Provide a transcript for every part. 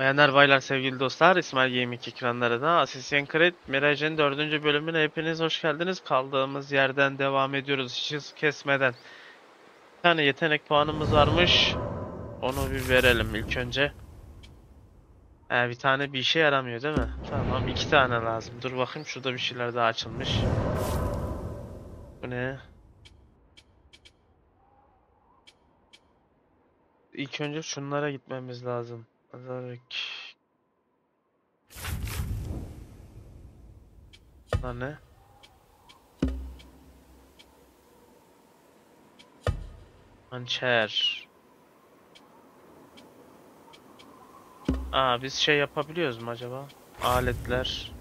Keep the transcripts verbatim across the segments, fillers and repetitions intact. Bayanlar, baylar, sevgili dostlar, İsmail Gaming ekranlarına Assassin's Creed Mirage'in dördüncü bölümüne hepiniz hoş geldiniz. Kaldığımız yerden devam ediyoruz, hiç kesmeden. Bir tane yetenek puanımız varmış. Onu bir verelim ilk önce. Ee, bir tane bir işe yaramıyor değil mi? Tamam, iki tane lazım. Dur bakayım, şurada bir şeyler daha açılmış. Bu ne? İlk önce şunlara gitmemiz lazım. Bunlar ne? Hançer. Aa, biz şey yapabiliyoruz mu acaba? Aletler.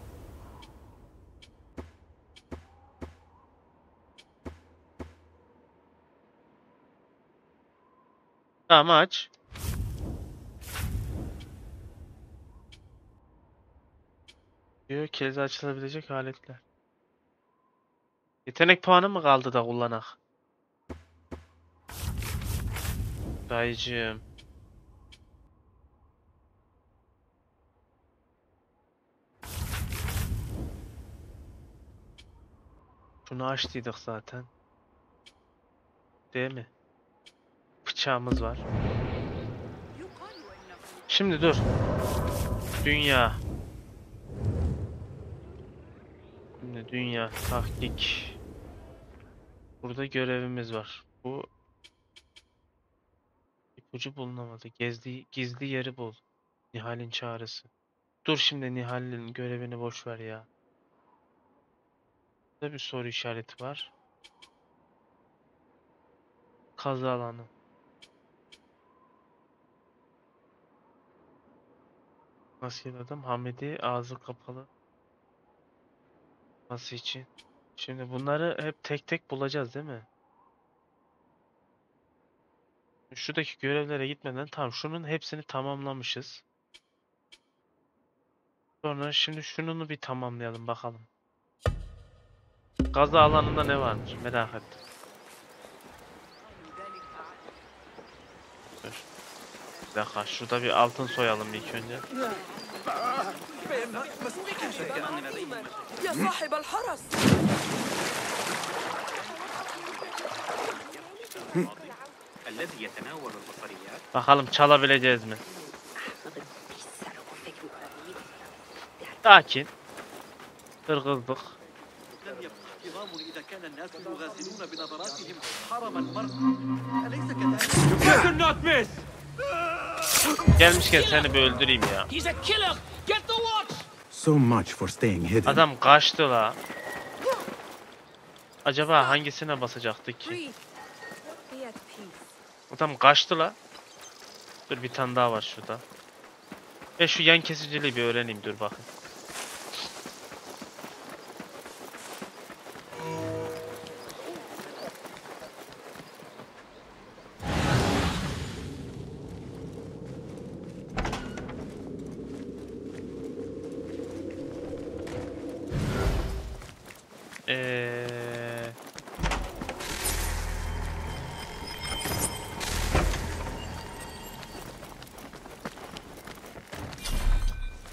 Tamam, aç. Diyor kilidi açılabilecek aletler. Yetenek puanı mı kaldı da kullanak? Dayıcığım. Şunu açtıydık zaten. Değil mi? Bıçağımız var. Şimdi dur. Dünya. Şimdi dünya tahkik. Burada görevimiz var. Bu ipucu bulunamadı. Gezdi, gizli yeri bul. Nihal'in çağrısı. Dur şimdi, Nihal'in görevini boş ver ya. Burada bir soru işareti var. Kazı alanı. Nasıl adam? Hamidi ağzı kapalı. Nasıl için? Şimdi bunları hep tek tek bulacağız değil mi? Şuradaki görevlere gitmeden tam şunun hepsini tamamlamışız. Sonra şimdi şununu bir tamamlayalım bakalım. Gaza alanında ne varmış merak ettim. Dur. Bir dakika, şurada bir altın soyalım ilk önce. Bakalım çalabileceğiz mi? Sakin. Kırgızlık. Gelmişken seni bir öldüreyim ya. Adam kaçtı la. Acaba hangisine basacaktık ki? Adam kaçtı la. Dur, bir tane daha var şurada. Ve şu yan kesiciliği bir öğreneyim, dur bakın.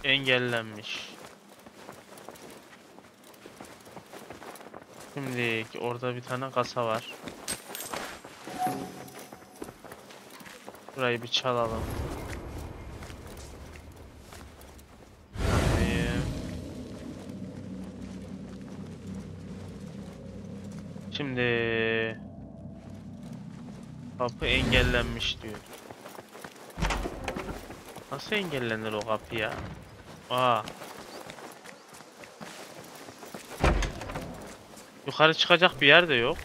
Engellenmiş. Şimdi orada bir tane kasa var. Burayı bir çalalım. Şimdi kapı engellenmiş diyor. Nasıl engellenir o kapı ya? Aa. Yukarı çıkacak bir yer de yok.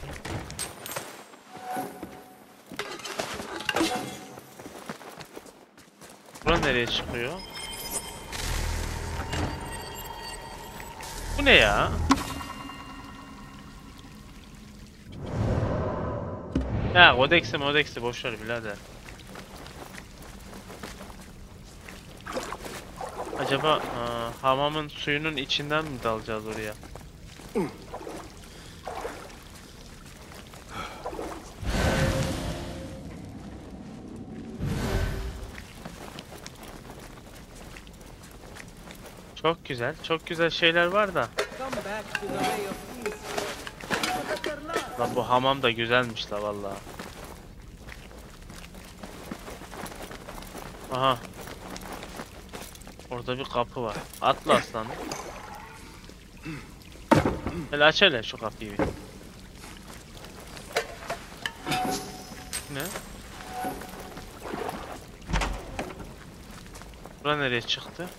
Bura nereye çıkıyor? Bu ne ya? Ya Odex'i Odex'i boşver birader. Acaba aa, hamamın suyunun içinden mi dalacağız oraya? Çok güzel, çok güzel şeyler var da. Lan bu hamam da güzelmiş la vallahi. Aha. Orada bir kapı var. Atla aslan. Hele aç hele şu kapıyı. Ne? Bura nereye çıktı?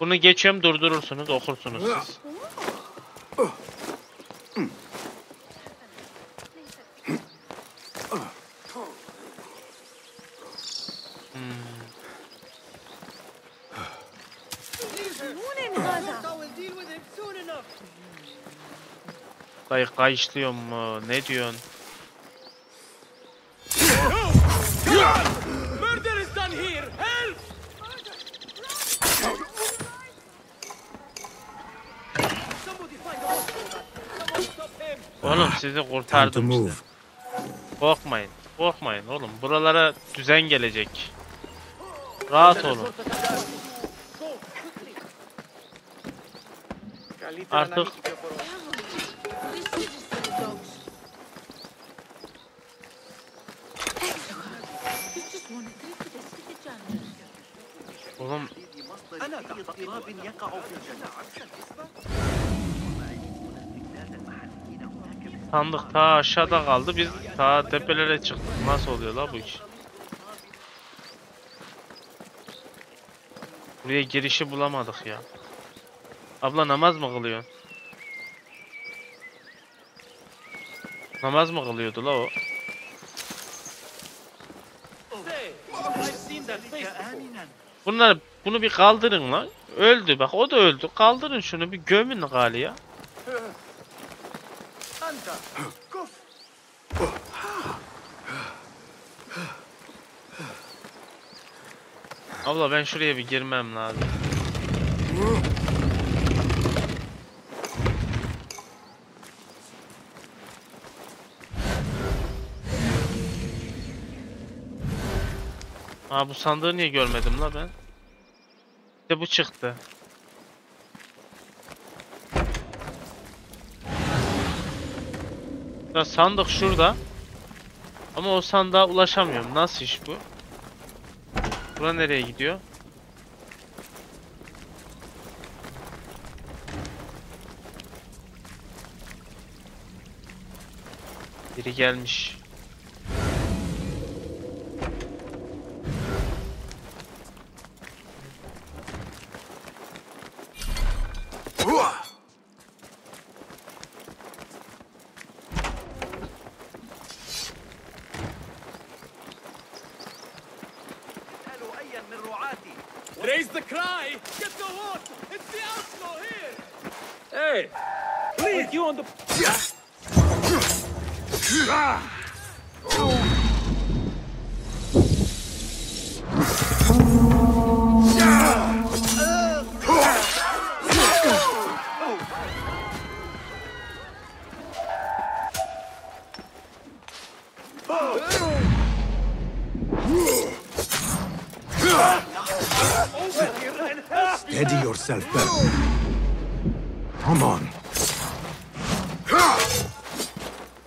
Bunu geçiyorum, durdurursunuz, okursunuz siz. Hmm. Kay kayışlıyor mu? Ne diyorsun? Oğlum sizi kurtardım işte. Korkmayın, korkmayın oğlum. Buralara düzen gelecek. Rahat olun. Artık oğlum. Sandık ta aşağıda kaldı, biz ta tepelere çıktık. Nasıl oluyor la bu iş? Buraya girişi bulamadık ya. Abla namaz mı kılıyor? Namaz mı kılıyordu la o? Bunlar, bunu bir kaldırın la. Öldü bak, o da öldü. Kaldırın şunu, bir gömün gali ya. Abla ben şuraya bir girmem lazım. Aa, bu sandığı niye görmedim la ben? İşte bu çıktı. Ya sandık şurada. Ama o sandığa ulaşamıyorum. Nasıl iş bu? Bura nereye gidiyor? Biri gelmiş.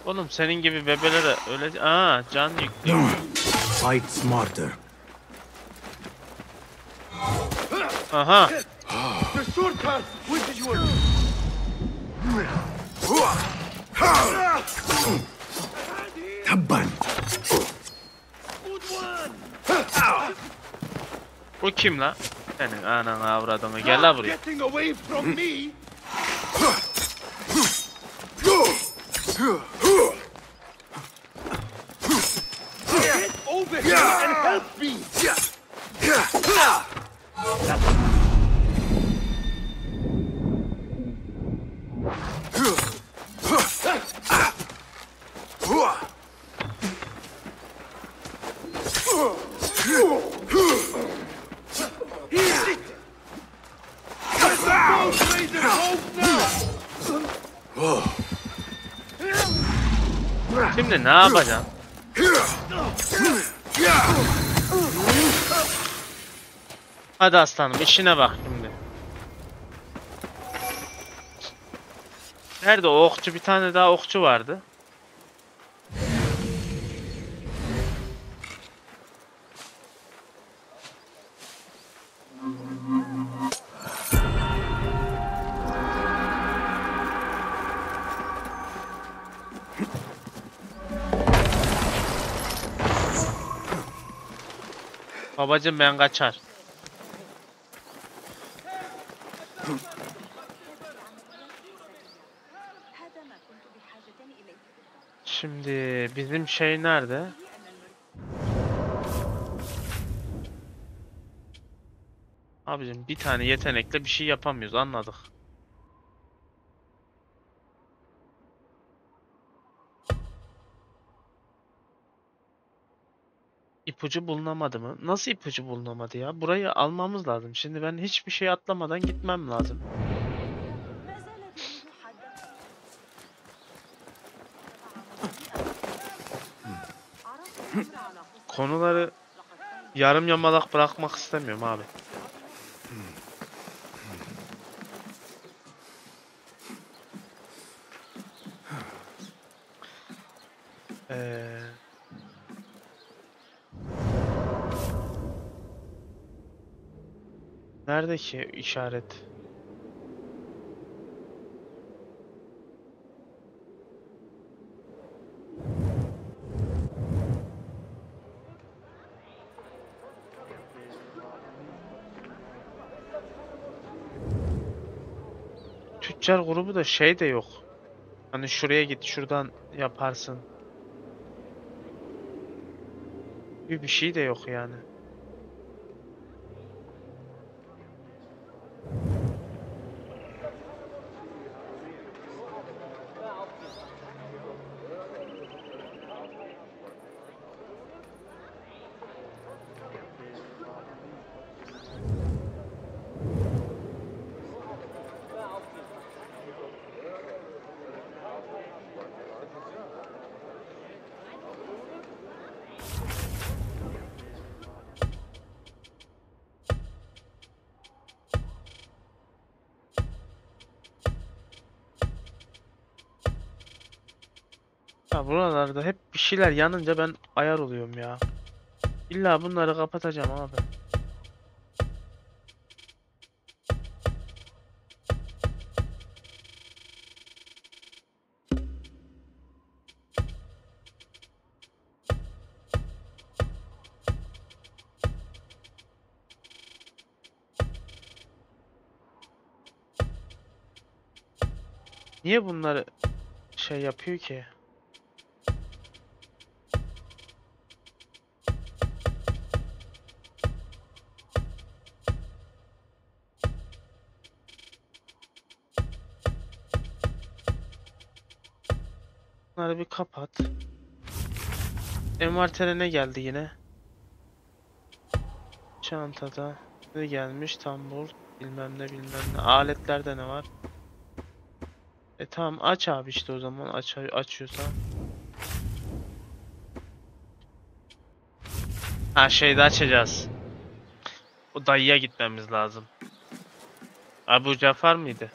Oğlum senin gibi bebelere öyle... Aa, can yüklü. Fight smarter. Aha. Taban. Bu kim la? Senin anan avradını, gel la buraya. with me and help me! Easy! Let's go, Blade, and hold now! Şimdi ne yapacağım? Hadi aslanım, işine bak şimdi. Nerede o okçu? Bir tane daha okçu vardı. Babacım ben kaçar. Şimdi bizim şey nerede? Abicim bir tane yetenekle bir şey yapamıyoruz, anladık. İpucu bulunamadı mı? Nasıl ipucu bulunamadı ya? Burayı almamız lazım. Şimdi ben hiçbir şey atlamadan gitmem lazım. Konuları yarım yamalak bırakmak istemiyorum abi. Eee... Nerede ki işaret? Tüccar grubu da şey de yok. Hani şuraya git, şuradan yaparsın. Bir bir şey de yok yani. Buralarda hep bir şeyler yanınca ben ayar oluyorum ya. İlla bunları kapatacağım abi. Niye bunları şey yapıyor ki? Bir kapat. Envartere ne geldi yine? Çantada ne gelmiş? Tambur, bilmem ne bilmem ne. Aletlerde ne var? E tamam, aç abi işte o zaman, aç açıyorsa. Ha şeyde açacağız. O dayıya gitmemiz lazım. Abu Cafer mıydı?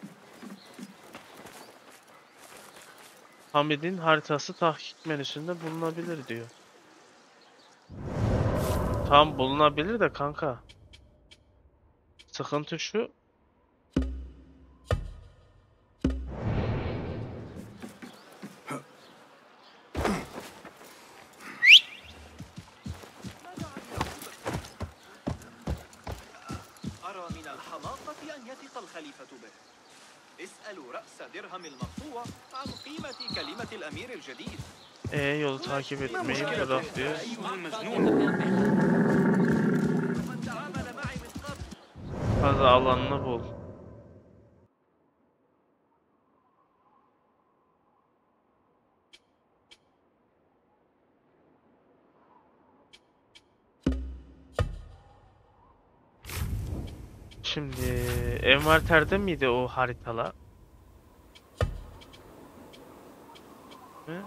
Hamid'in haritası tahkik menüsünde bulunabilir diyor. Tam bulunabilir de kanka. Sıkıntı şu. E yolu takip etmeyi taraf diyor. Fazla alanını bul. Şimdi envanterde miydi o haritalar? Hı?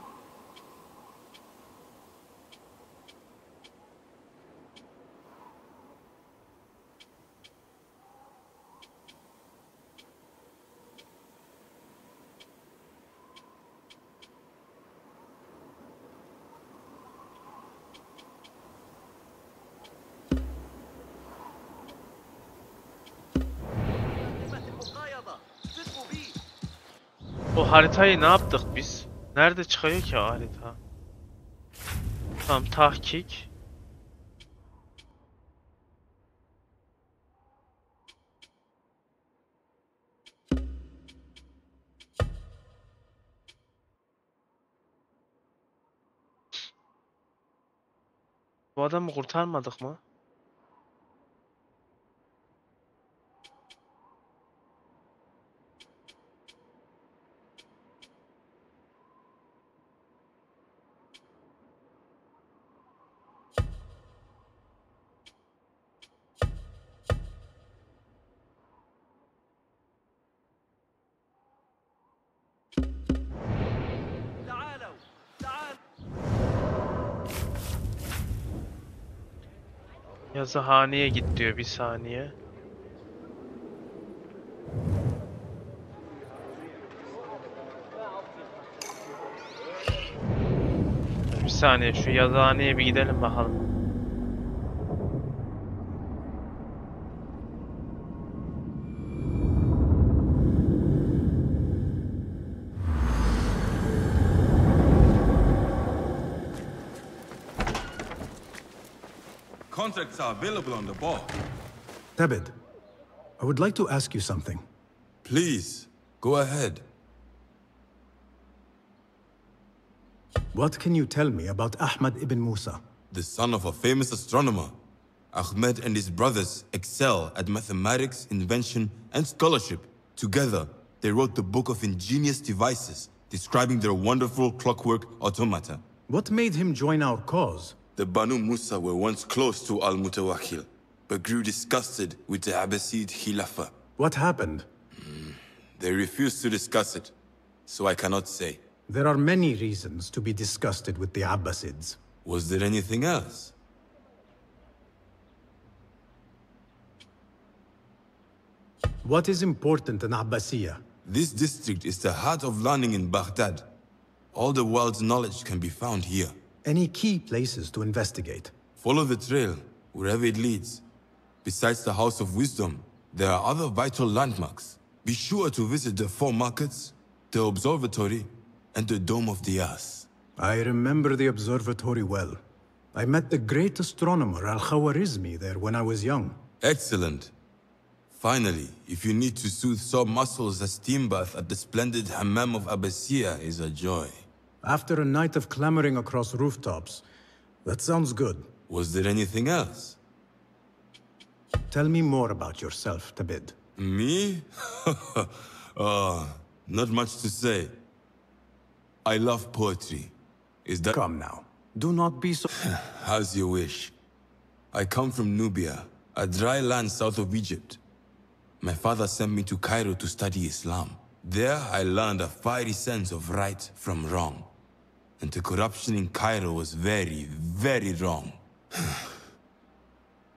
O haritayı ne yaptık biz? Nerede çıkıyor ki harita? Tamam, tahkik. Bu adamı kurtarmadık mı? Yazıhaneye git diyor, bir saniye. Bir saniye şu yazıhaneye bir gidelim bakalım. Contracts are available on the board. Tabid, I would like to ask you something. Please, go ahead. What can you tell me about Ahmed ibn Musa? The son of a famous astronomer. Ahmed and his brothers excel at mathematics, invention, and scholarship. Together, they wrote the book of ingenious devices, describing their wonderful clockwork automata. What made him join our cause? The Banu Musa were once close to Al-Mutawakkil, but grew disgusted with the Abbasid Khilafah. What happened? Mm, they refused to discuss it, so I cannot say. There are many reasons to be disgusted with the Abbasids. Was there anything else? What is important in Abbasiyah? This district is the heart of learning in Baghdad. All the world's knowledge can be found here. Any key places to investigate? Follow the trail, wherever it leads. Besides the House of Wisdom, there are other vital landmarks. Be sure to visit the Four Markets, the Observatory, and the Dome of the Azaz. I remember the Observatory well. I met the great astronomer Al-Khawarizmi there when I was young. Excellent. Finally, if you need to soothe sore muscles, a steam bath at the splendid Hammam of Abbasiyah is a joy. After a night of clambering across rooftops, that sounds good. Was there anything else? Tell me more about yourself, Tabid. Me? uh, not much to say. I love poetry. Is that... Come now. Do not be so... As you wish. I come from Nubia, a dry land south of Egypt. My father sent me to Cairo to study Islam. There I learned a fiery sense of right from wrong. And the corruption in Cairo was very, very wrong.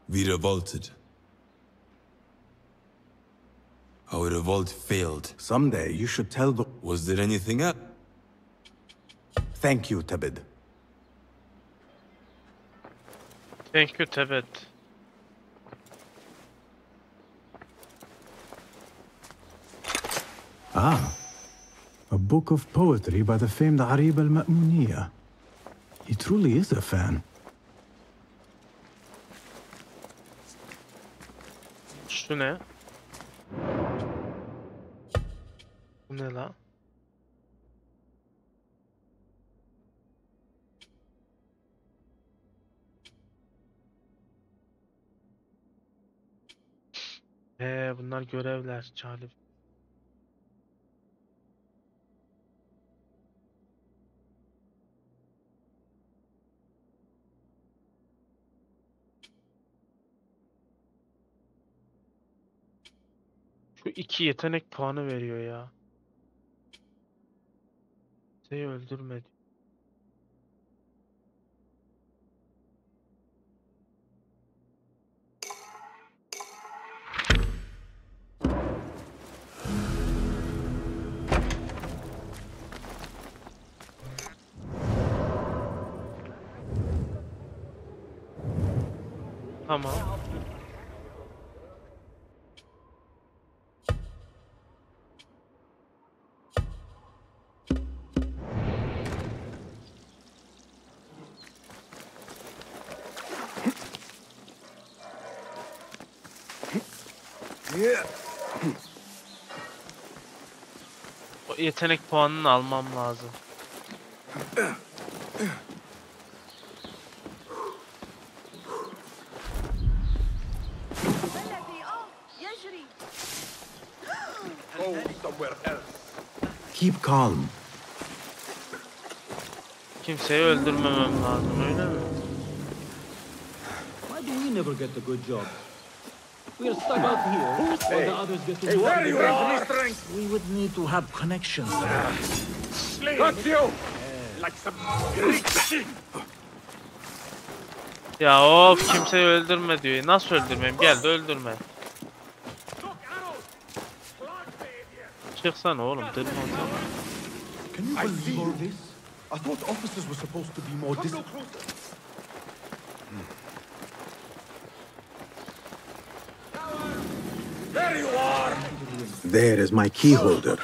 We revolted. Our revolt failed. Someday you should tell the... Was there anything else? Thank you, Tabid. Thank you, Tabid. Ah, a book of poetry by the famed Arif al-Ma'muniya. He truly is a fan. Şu ne? Bu ne la? He, bunlar görevler. Çalip. Şu iki yetenek puanı veriyor ya. Seni öldürmedi. Tamam. O yetenek puanını almam lazım. Keep calm. Kimseyi öldürmemem lazım, öyle mi? Why do we never get the good job? We are stuck out here. Hey. The others get to hey, where you are? We would need to have connections. Got you. Like some Greek shit. Ya of, kimseyi öldürme diyor. Nasıl öldürmeyeyim? Gel de öldürme. Çıksana oğlum, deli olacağım. I thought officers were supposed to be more disciplined. There you are. There is my key holder.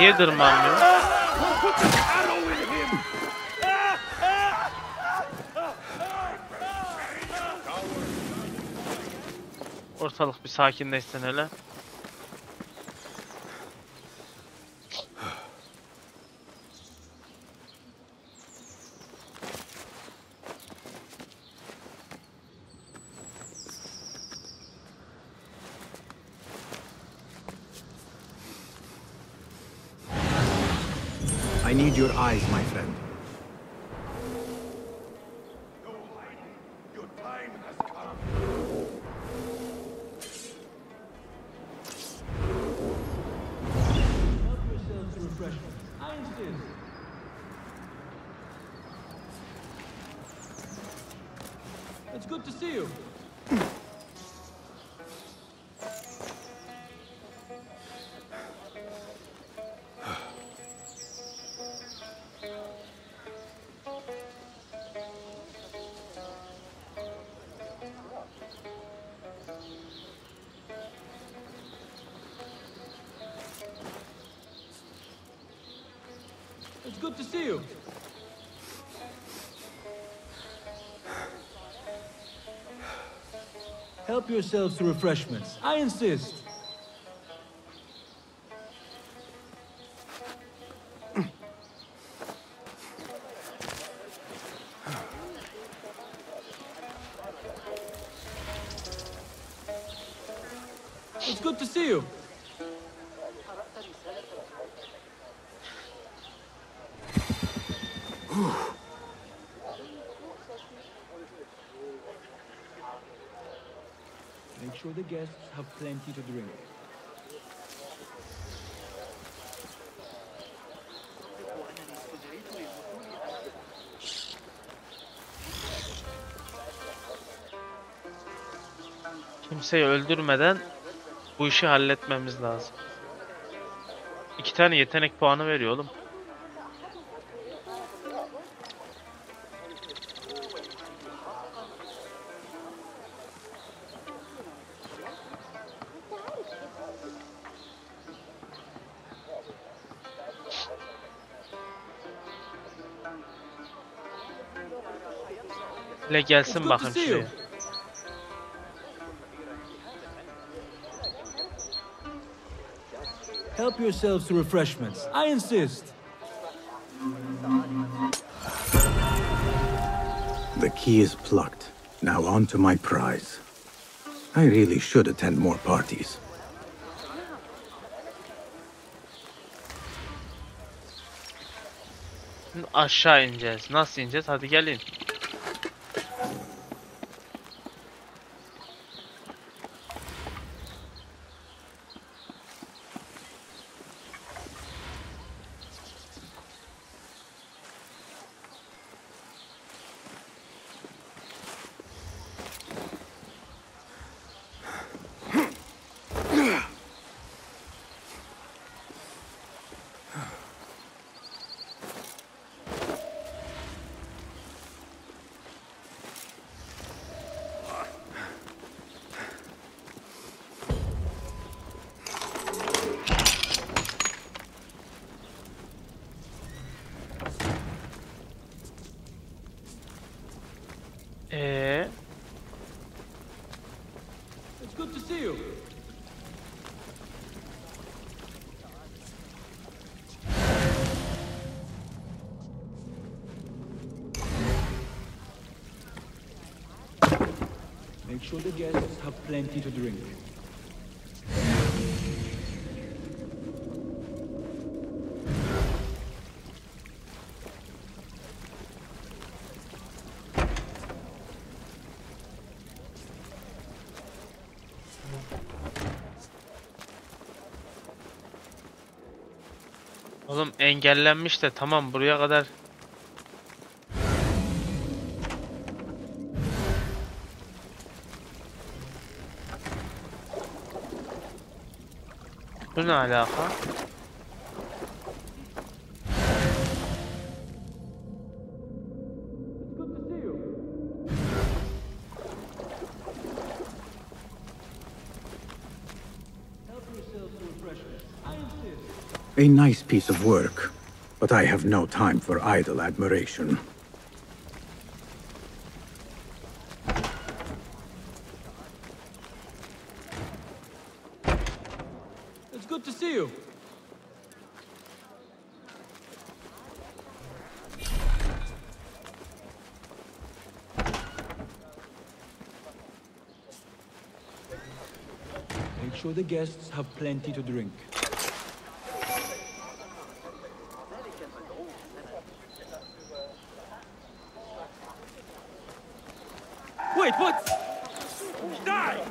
Yedir mamlu. Ortalık bir sakinleşsin hele. I need your eyes, my friend. It's good to see you. Help yourselves to refreshments. I insist. It's good to see you. The guests have plenty to drink. Kimseyi öldürmeden bu işi halletmemiz lazım. İki tane yetenek puanı veriyor oğlum. Le gelsin bakayım şuraya. Help yourselves to refreshments. I insist. The key is plucked. Now on to my prize. I really should attend more parties. Aşağı ineceğiz. Nasıl ineceğiz? Hadi gelin. Make sure the guests have plenty to drink. Oğlum engellenmiş de tamam buraya kadar. Bu ne alaka? A nice piece of work, but I have no time for idle admiration. The guests have plenty to drink. Wait, what? Die!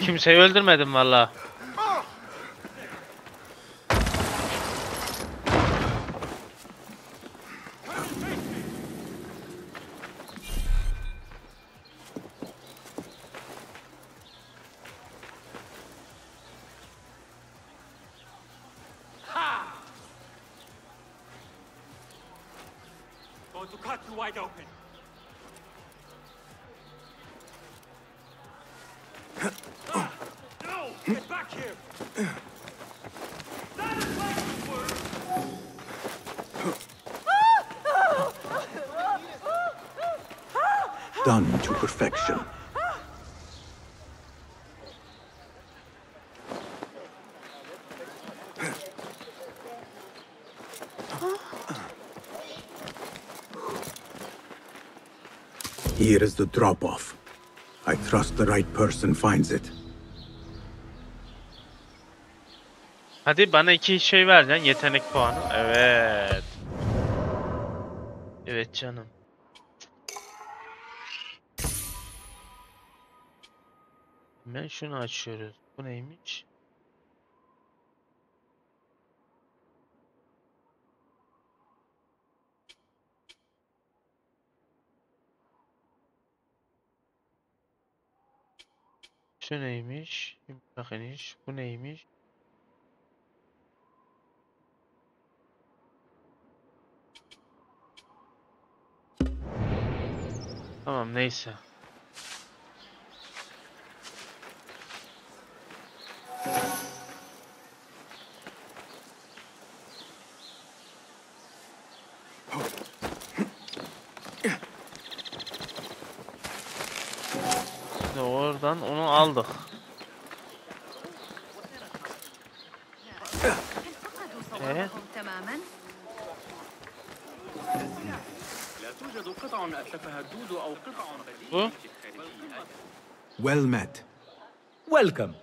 Kimseyi öldürmedim vallahi. Done to perfection. Here is the drop-off. I trust the right person finds it. Hadi bana iki şey vereceksin, yetenek puanı. Evet. Evet canım. Ben şunu açıyoruz. Bu neymiş? Şu neymiş? Bakın iş. Bu neymiş? Tamam neyse. Oradan onu aldık. وافقهم تماما. لا توجد قطع أتلفها الدود أو قطع بديل. Well met. Welcome.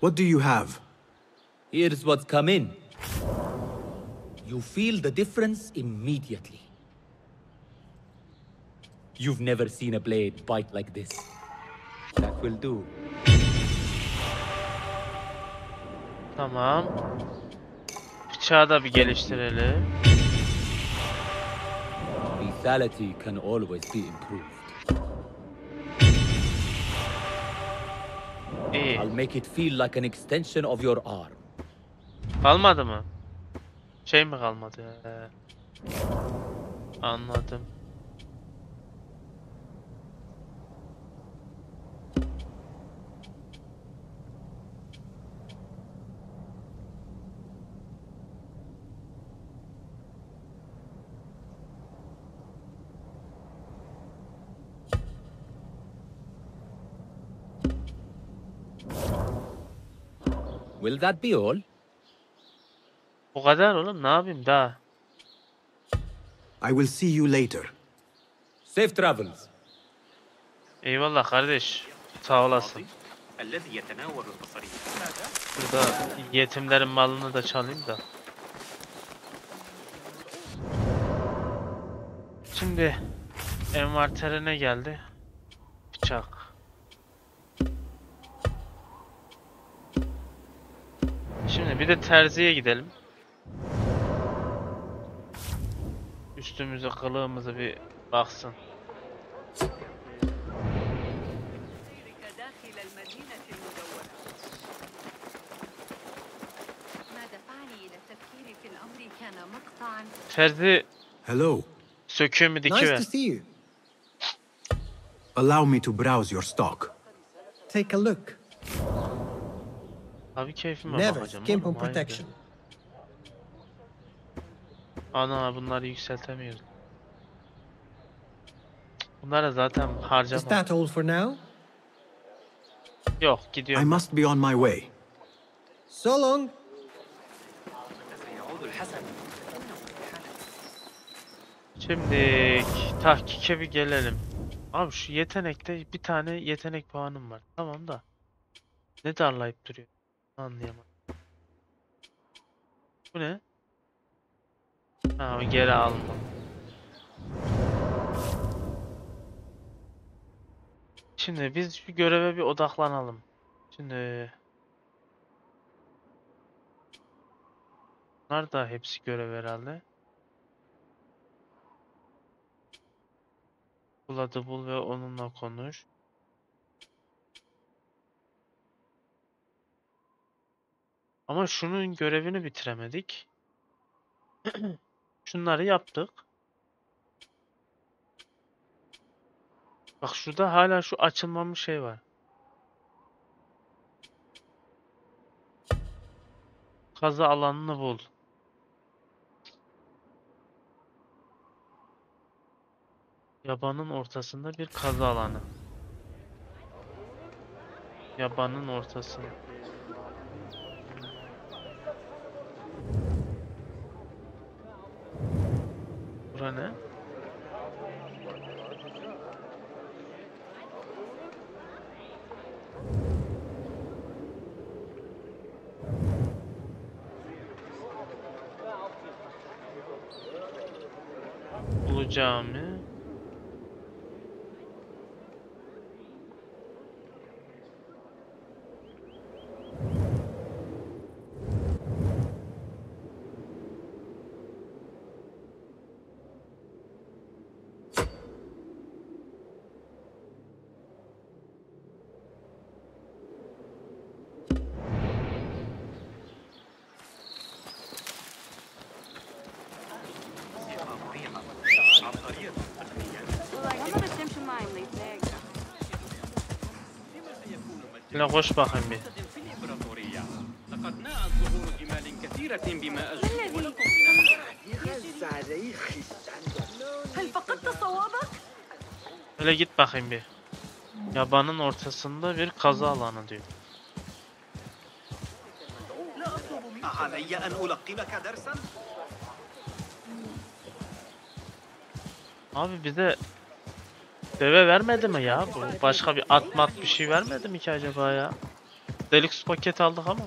What do you have? Here's what's come in. You feel the difference immediately. You've never seen a blade bite like this. That will do. Tamam. Bıçağı da bir geliştirelim. Lethality can always be improved. İyi. I'll make it feel like an extension of your arm. Kalmadı mı? Şey mi kalmadı? Ee, anladım. Will that be all? O kadar oğlum, ne yapayım daha? I will see you later. Safe travels. Eyvallah kardeş. Sağ olasın. Burada yetimlerin malını da çalayım da. Şimdi envanterine geldi. Bıçak. Şimdi bir de terziye gidelim. Üstümüze kılığımızı bir baksın. Terzi söküyor mu dikiyor? Allow me to browse your stock. Take a look. Abi keyfime Never bakacağım oğlum, ana bunları yükseltemiyorum. Bunlara zaten harcamam. Yok gidiyorum. I must be on my way. So long. Şimdi tahkike bir gelelim. Abi şu yetenekte bir tane yetenek puanım var. Tamam da ne darlayıp duruyor? Anlayamadım. Bu ne? Ha, geri alma. Şimdi biz şu göreve bir odaklanalım. Şimdi bunlar da hepsi görev herhalde. Buladı bul ve onunla konuş. Ama şunun görevini bitiremedik. Şunları yaptık. Bak şurada hala şu açılmamış şey var. Kazı alanını bul. Yabanın ortasında bir kazı alanı. Yabanın ortasında. Bura ne? Ulu Cami. لا غش باخم به. لقد ناءت ظهور جمال كثيرة بما أجمل لكم من. هل فقدت صوابك؟ Öyle git bakayım bir. Yabanın ortasında bir kazı alanı diyor. علي أن ألقنك درسا؟ Abi bize deve vermedi mi ya bu? Başka bir at mat bir şey vermedi mi ki acaba ya? Deluxe paket aldık ama.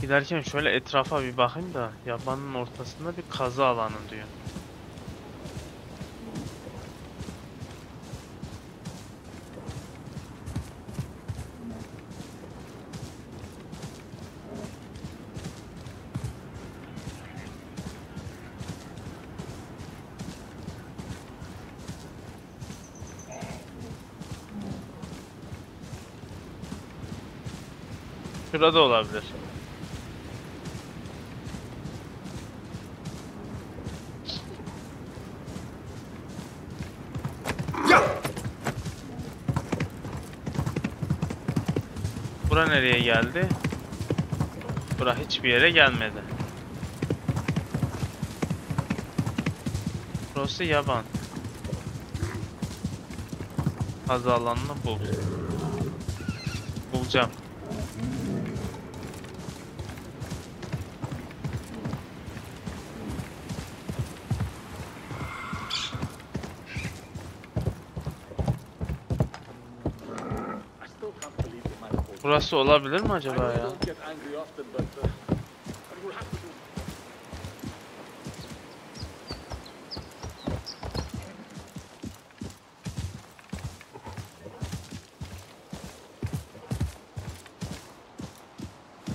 Giderken şöyle etrafa bir bakayım da yabanın ortasında bir kazı alanı diyor. Şurada olabilir. Bura nereye geldi? Bura hiçbir yere gelmedi. Burası yaban. Kazı alanını bul. Bulacağım. Burası olabilir mi acaba ya?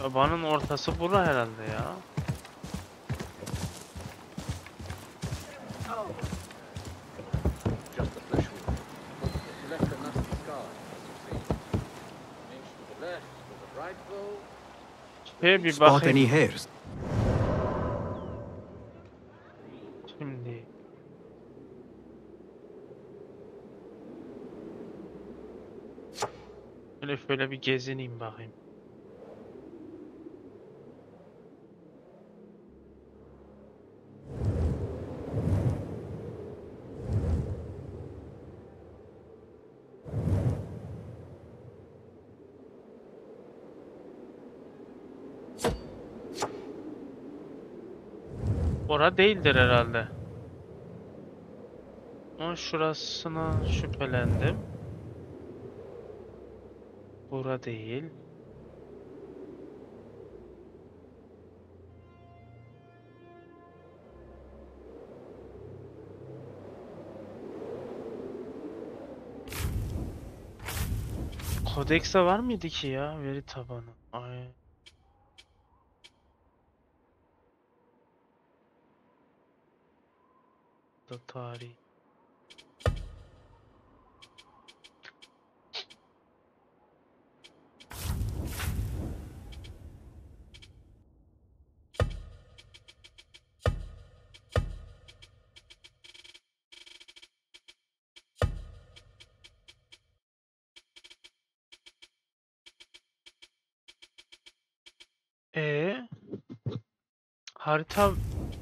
Yabanın ortası bura herhalde ya. Bir bakayım. Şimdi. Şöyle şöyle bir gezineyim bakayım. Ora değildir herhalde. Ama şurasına şüphelendim. Bura değil. Kodekse var mıydı ki ya veri tabanı? Ay. Tarih. Ee, harita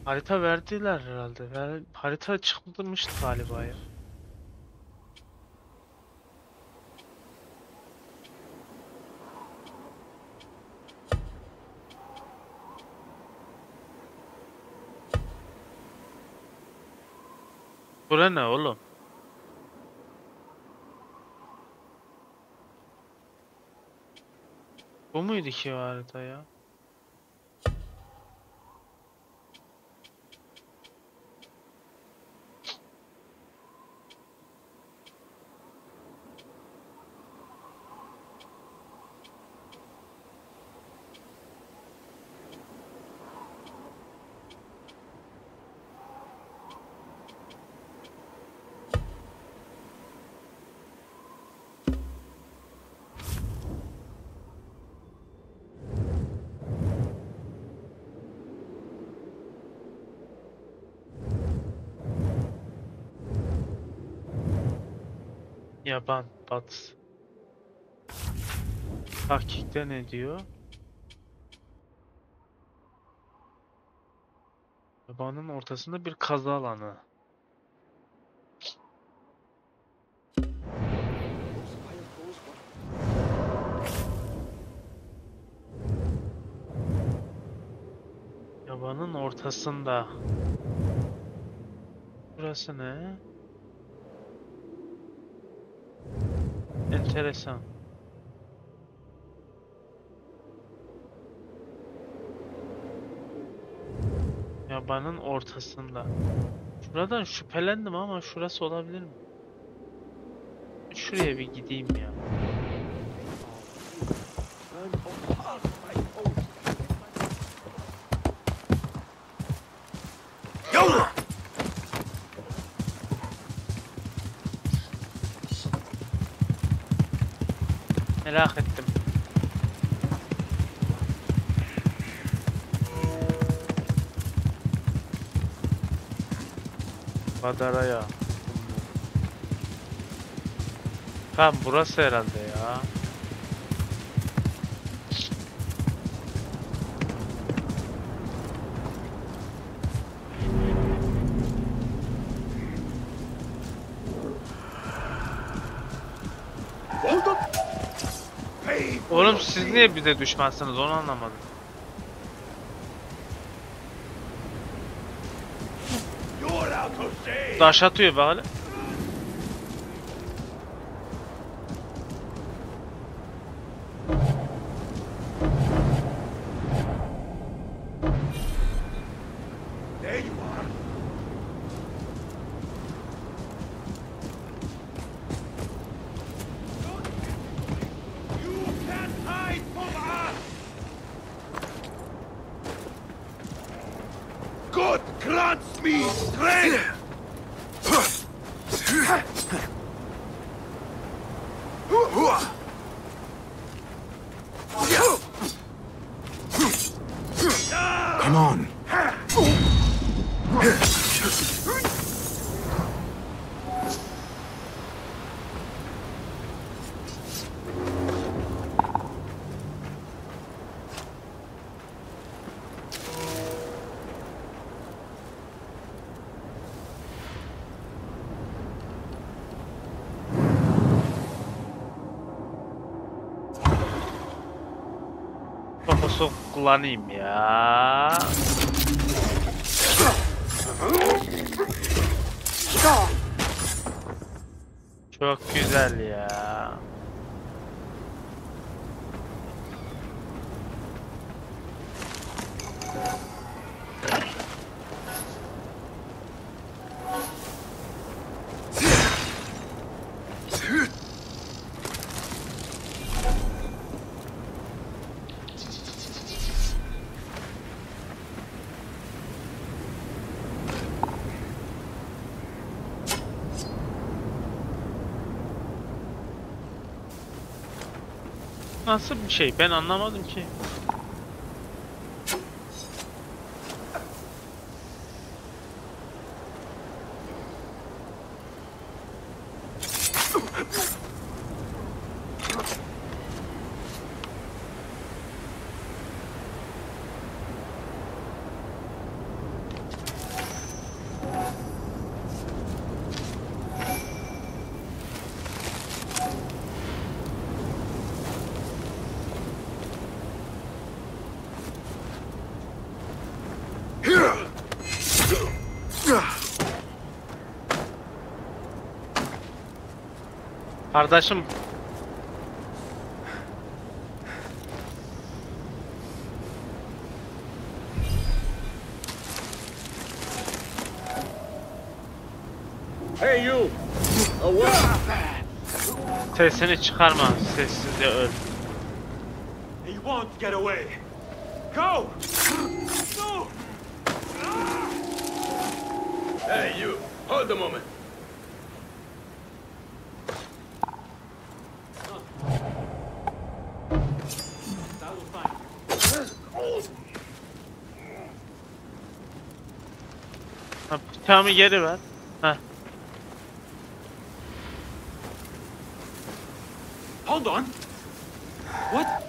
Harita verdiler herhalde. Ver, harita çıkmıştı galiba ya. Bura ne oğlum? Bu muydu ki harita ya? Yaban, batı. Tahkikte ne diyor? Tabanın ortasında bir kaza alanı. Tabanın ortasında. Burası ne? Enteresan. Yabanın ortasında. Şuradan şüphelendim ama şurası olabilir mi? Şuraya bir gideyim ya. Merak ettim. Badaraya. Tam burası herhalde ya. Oğlum siz niye bize düşmansınız onu anlamadım. Taş atıyor be hala. Çok kullanayım ya. Çok güzel ya. Nasıl bir şey? Ben anlamadım ki. Kardeşim. Hey you. Sesini çıkarma, sessizce öl. He won't get away. Go. No. Hey you. Hold the moment. Tamam geri ver. Heh. Hold on. What?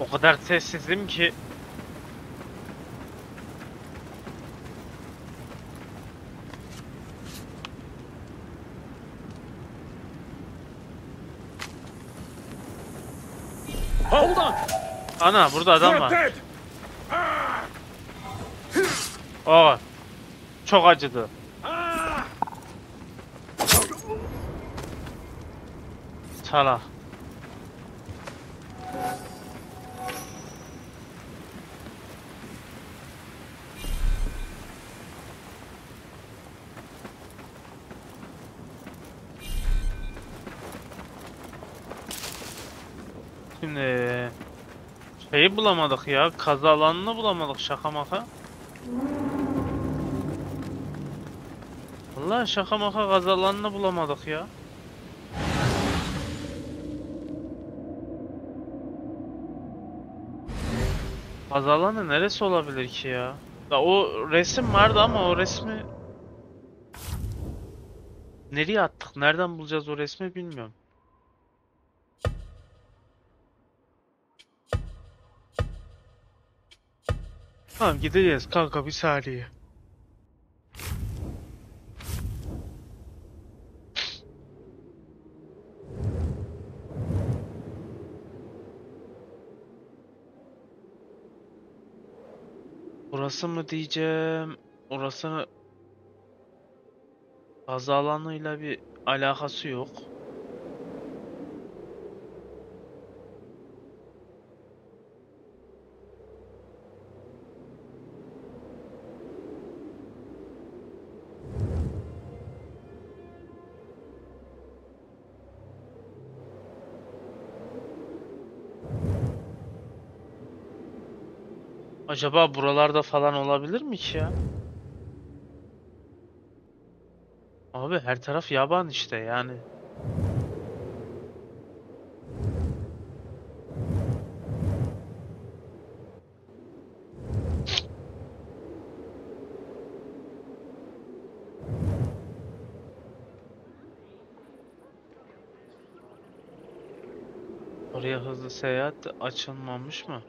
O kadar sessizdim ki. Hold on. Ana burada adam var. Aa, çok acıdı. Çala. Şimdi şeyi bulamadık ya, kaza alanını bulamadık, şaka maka. Vallahi şaka maka kaza alanını bulamadık ya. Kaza alanı neresi olabilir ki ya? Ya o resim vardı ama o resmi nereye attık? Nereden bulacağız o resmi bilmiyorum. Tamam gideceğiz kanka, bir saniye. Burası mı diyeceğim? Orası kaza alanıyla bir alakası yok. Acaba buralarda falan olabilir mi ki ya? Abi her taraf yaban işte yani. Oraya hızlı seyahat açılmamış mı?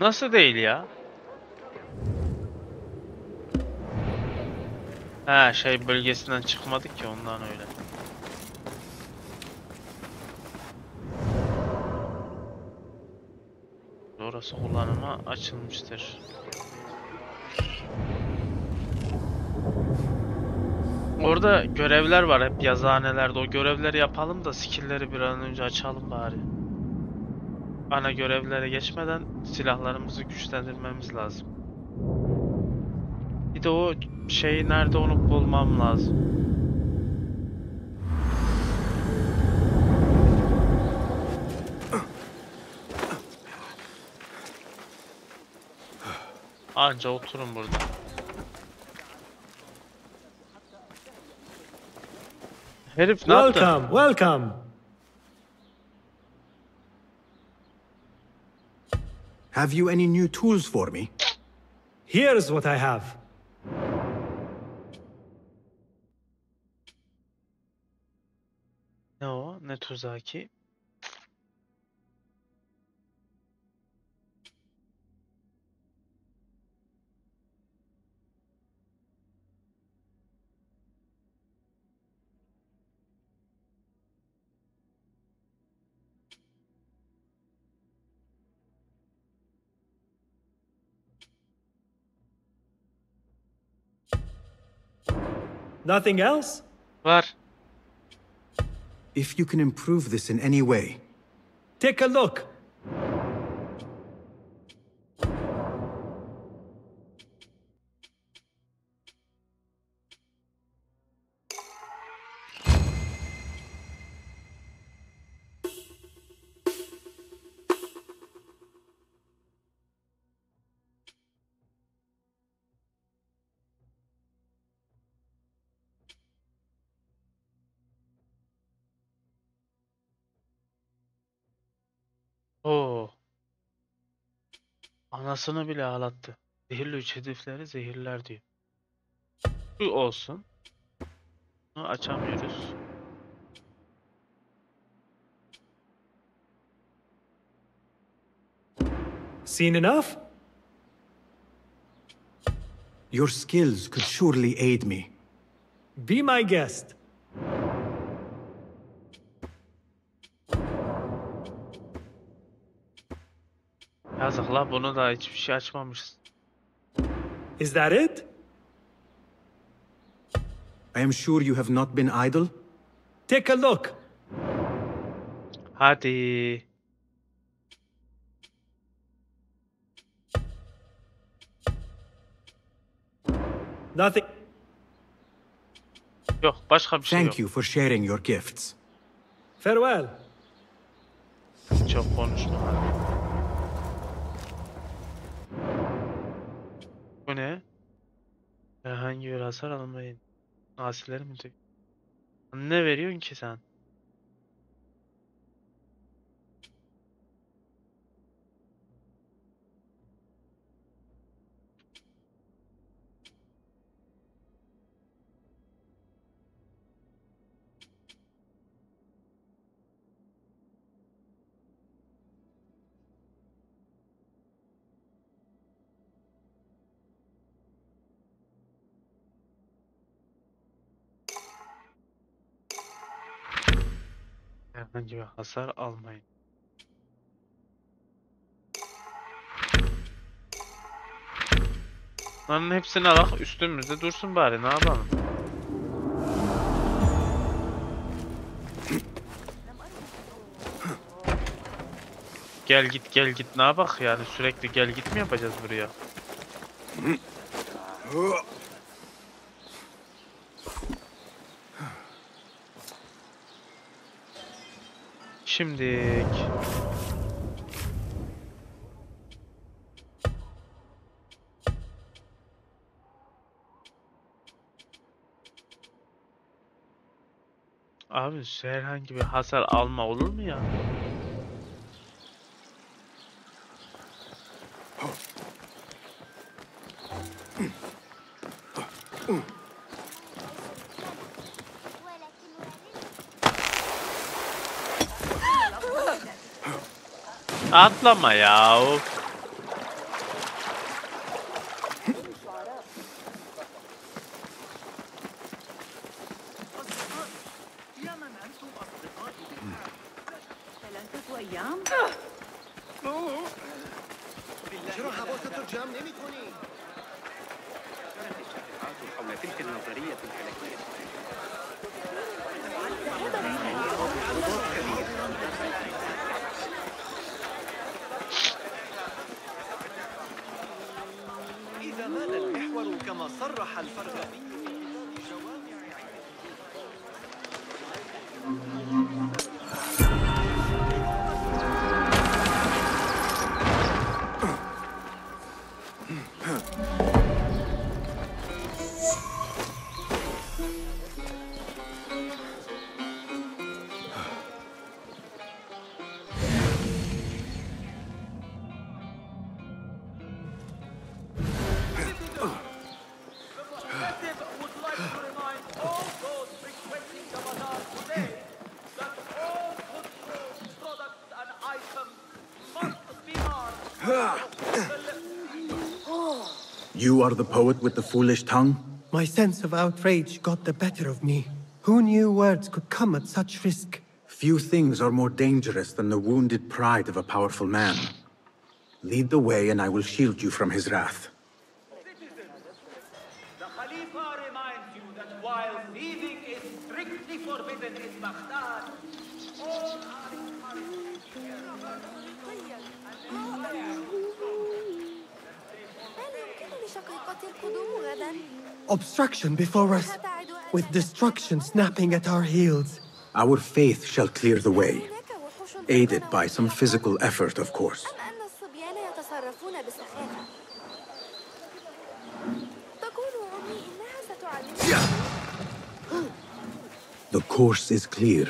Nasıl değil ya? Ha şey bölgesinden çıkmadık ki ondan öyle. Orası kullanıma açılmıştır. Orada görevler var hep yazıhanelerde. O görevleri yapalım da skill'leri bir an önce açalım bari. Ana görevlere geçmeden silahlarımızı güçlendirmemiz lazım. Bir de o şeyi nerede onu bulmam lazım. Anca oturun burada. Herif ne yaptı? Welcome, welcome. Have you any new tools for me? Here's what I have. Ne o? Ne tuzağı ki? Nothing else? Var. If you can improve this in any way. Take a look. Anasını bile ağlattı. Zehirli üç hedefleri zehirler diyor. Şu olsun. Bunu açamıyoruz. Seen enough? Your skills could surely aid me. Be my guest. Yazık la, bunu da hiçbir şey açmamışız. Is that it? I am sure you have not been idle. Take a look. Hadi. Nothing. Yok, başka bir şey yok. Thank you for sharing your gifts. Farewell. Çok konuşma. Bu ne? Herhangi bir hasar almayın. Asileri mi diyor? Ne veriyorsun ki sen? Herhangi bir hasar almayın. Bunların hepsini alak, üstümüzde dursun bari, ne yapalım? Gel git gel git, ne yapak yani, sürekli gel git mi yapacağız buraya? Şimdilik. Abi herhangi bir hasar alma olur mu ya? Atlama ya. You are the poet with the foolish tongue? My sense of outrage got the better of me. Who knew words could come at such risk? Few things are more dangerous than the wounded pride of a powerful man. Lead the way and I will shield you from his wrath. Citizens, the Khalifa reminds you that while thieving is strictly forbidden in Baghdad, all obstruction before us, with destruction snapping at our heels. Our faith shall clear the way, aided by some physical effort, of course. The course is clear.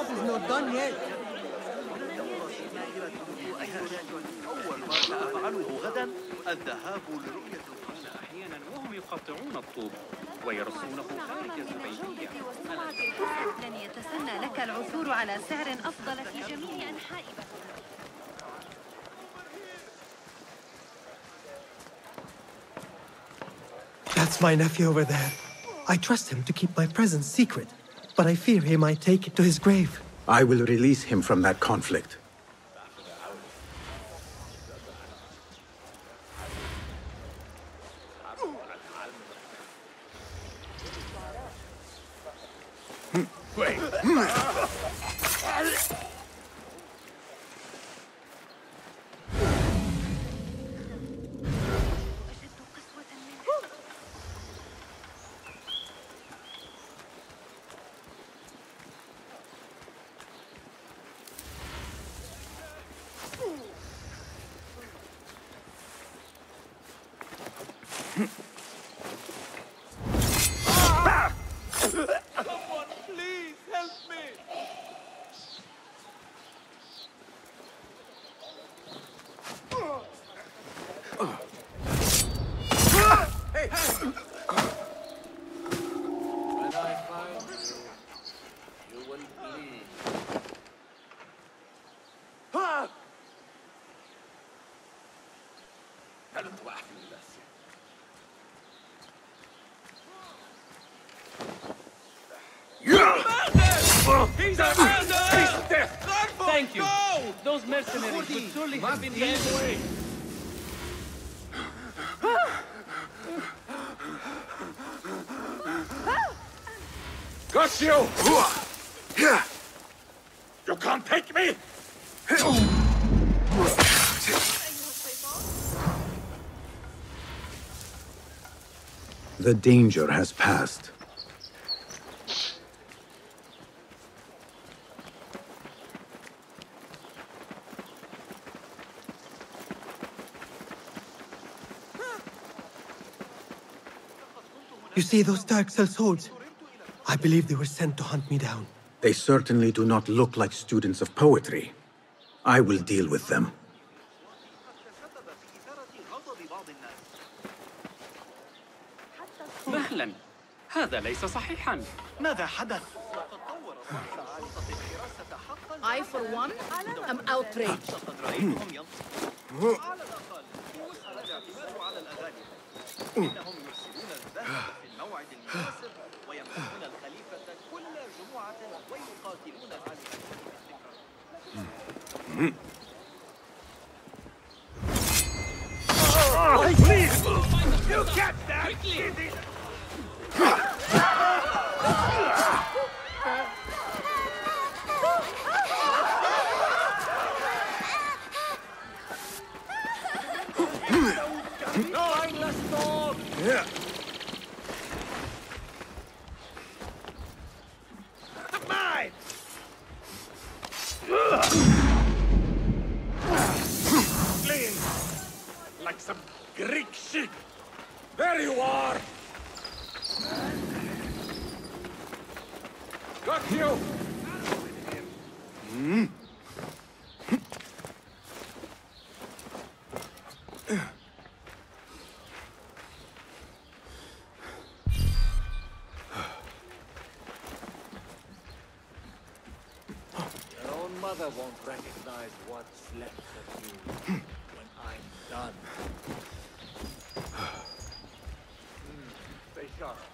job is not done yet. أول ما سأل عنه غدا الذهاب لرؤية القلعة. أحيانا وهم يقطعون الطوب ويرسونه خارج البيت. لن يتسنى لك العثور على سعر أفضل في جميع أنحاء. That's my nephew over there. I trust him to keep my presence secret, but I fear he might take it to his grave. I will release him from that conflict. He's a murderer! Thank you. No! Those mercenaries would surely have been dead. Got you! You can't take me! The danger has passed. You see those Turks' swords? I believe they were sent to hunt me down. They certainly do not look like students of poetry. I will deal with them. مهلا. هذا ليس صحيحا. ماذا حدث؟ I for one am outraged. ويمنعون الخليفة كل جمعة ويقاتلون العالم. Oh, please! You get that! Quickly! Yeah. Like some Greek shit. There you are. Got you. Mm. Your own mother won't recognize what's left of you. Done. Stay sharp.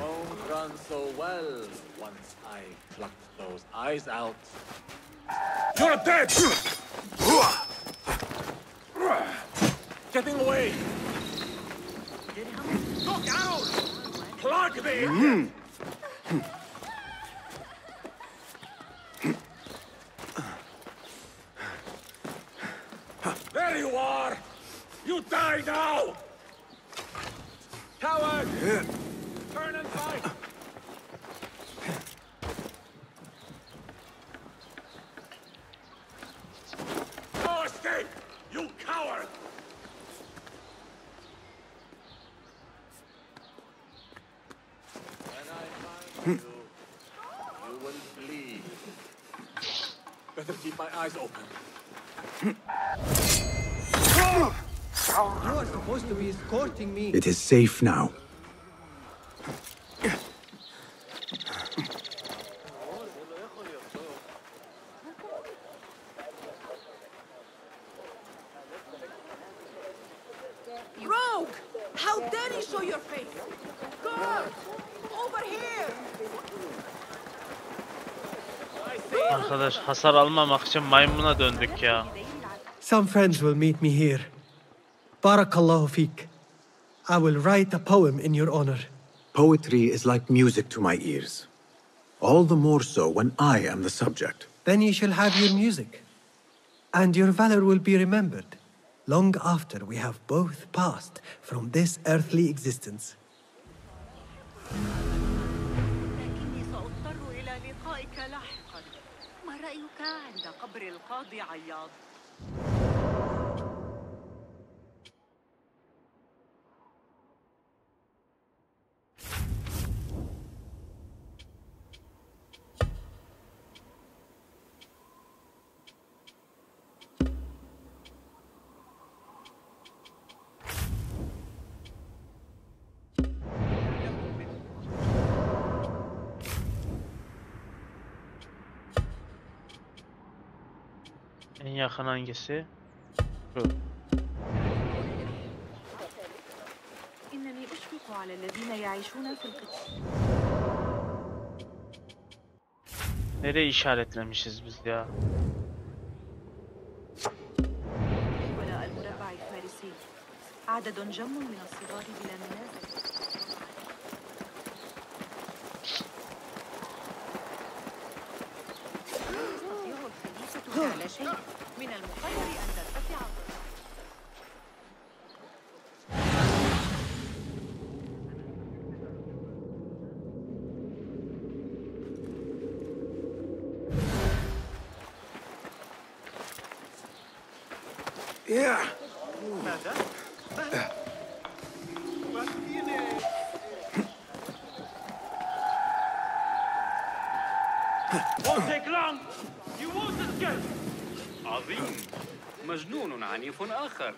Won't run so well once I plucked those eyes out. You're dead! Getting away! Look out! Plug me! Die now! Coward! Yeah. Turn and fight! No escape! You coward! can keep my eyes open. You are supposed to be escorting me. It is safe now. Rogue! How dare you show your face? Guard! Over here! Arkadaş, hasar almamak için maymuna döndük ya. Some friends will meet me here. Barakallahu feek. I will write a poem in your honor. Poetry is like music to my ears. All the more so when I am the subject. Then you shall have your music. And your valor will be remembered. Long after we have both passed from this earthly existence. En yakın hangisi? Şu. Nereye işaretlemişiz biz ya? من المخير أن ترتفع. ماذا؟ Won't take long. You won't escape. عظيم. مجنون عنيف آخر.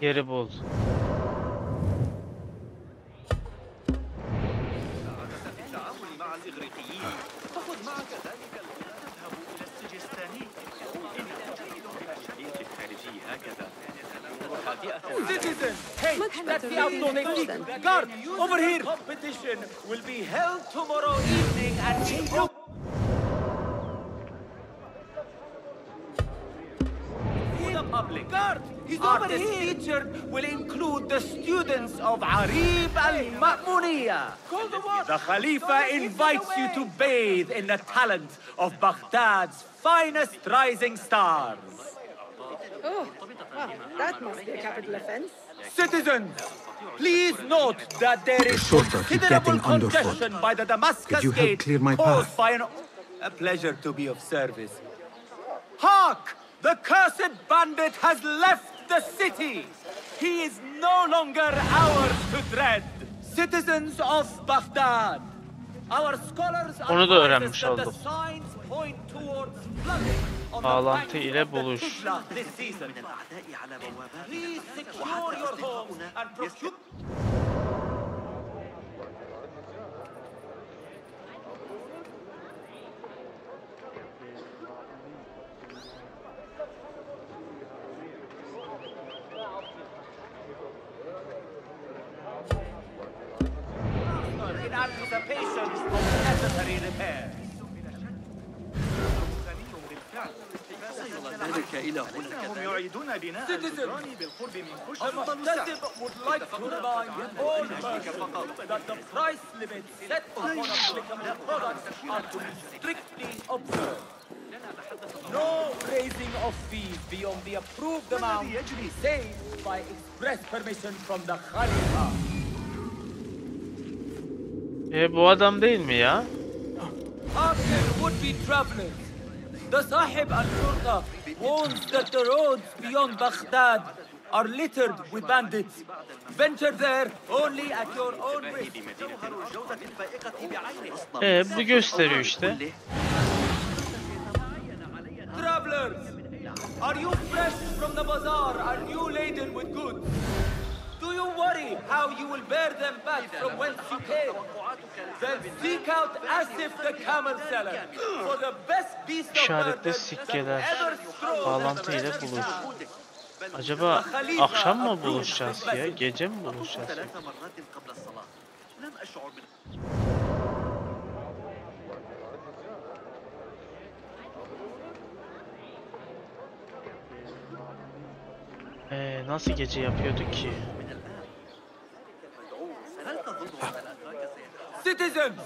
Yeri bul. Hey, that's the outdoor guard over here. Competition will be held tomorrow evening at Cairo. Guard, he's over here. Featured will include the students of Arif al-Ma'muniya. The Khalifa invites you to bathe in the talent of Baghdad's finest rising stars. Oh, wow, that must be a capital offense. Citizens, please note that there is considerable congestion by the Damascus Gate caused by an... A pleasure to be of service. Hark! The cursed bandit has left the city! He is no longer ours to dread! Citizens of Baghdad! Our scholars are that the signs point towards flooding on the banks of the Qibla this season. Please secure your homes and procure... anticipation of necessary repairs. إنهم يعيدون بناء الجدران بالقرب من كشر وساعة. would like to remind all persons that the price limits set upon applicable products are to be strictly observed. No raising of fees beyond the approved amount saved by express permission from the Khalifa. E bu adam değil mi ya? After would-be travelers, the Sahib al-Shurta warns that the roads beyond Baghdad are littered with bandits. Venture there only at your own risk. E bu gösteriyor işte. Travelers, are you fresh from the bazaar? Are you laden with goods? Do you worry how you will bear them back from whence you came? Then seek out Asif the camel seller for the best beast of burden that ever strode. Acaba akşam mı buluşacağız ya? Gece mi buluşacağız ya? Ee, nasıl gece yapıyorduk ki? Citizens,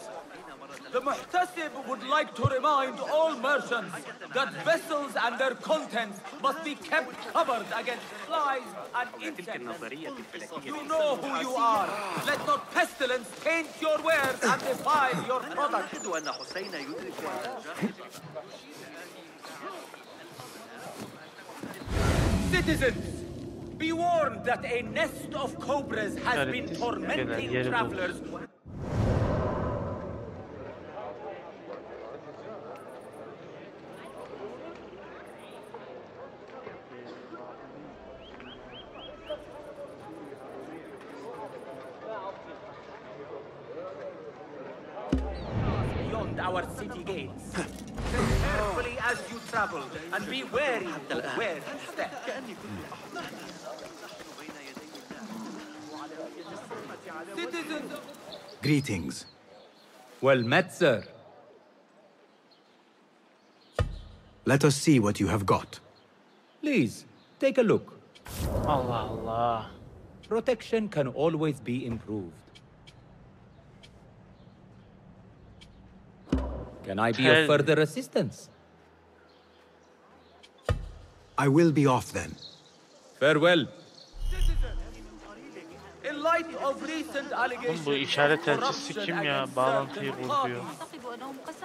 the muhtasib would like to remind all merchants that vessels and their contents must be kept covered against flies and insects. You know who you are. Let not pestilence taint your wares and defile your products. Citizens, be warned that a nest of cobras has been tormenting travelers. Beyond our city gates. Carefully as you travel and be wary of where you step. Citizens. Greetings. Well met, sir. Let us see what you have got. Please, take a look. Allah Allah. Protection can always be improved. Can I be of further assistance? I will be off then. Farewell. In light of recent allegations of corruption against certain parties,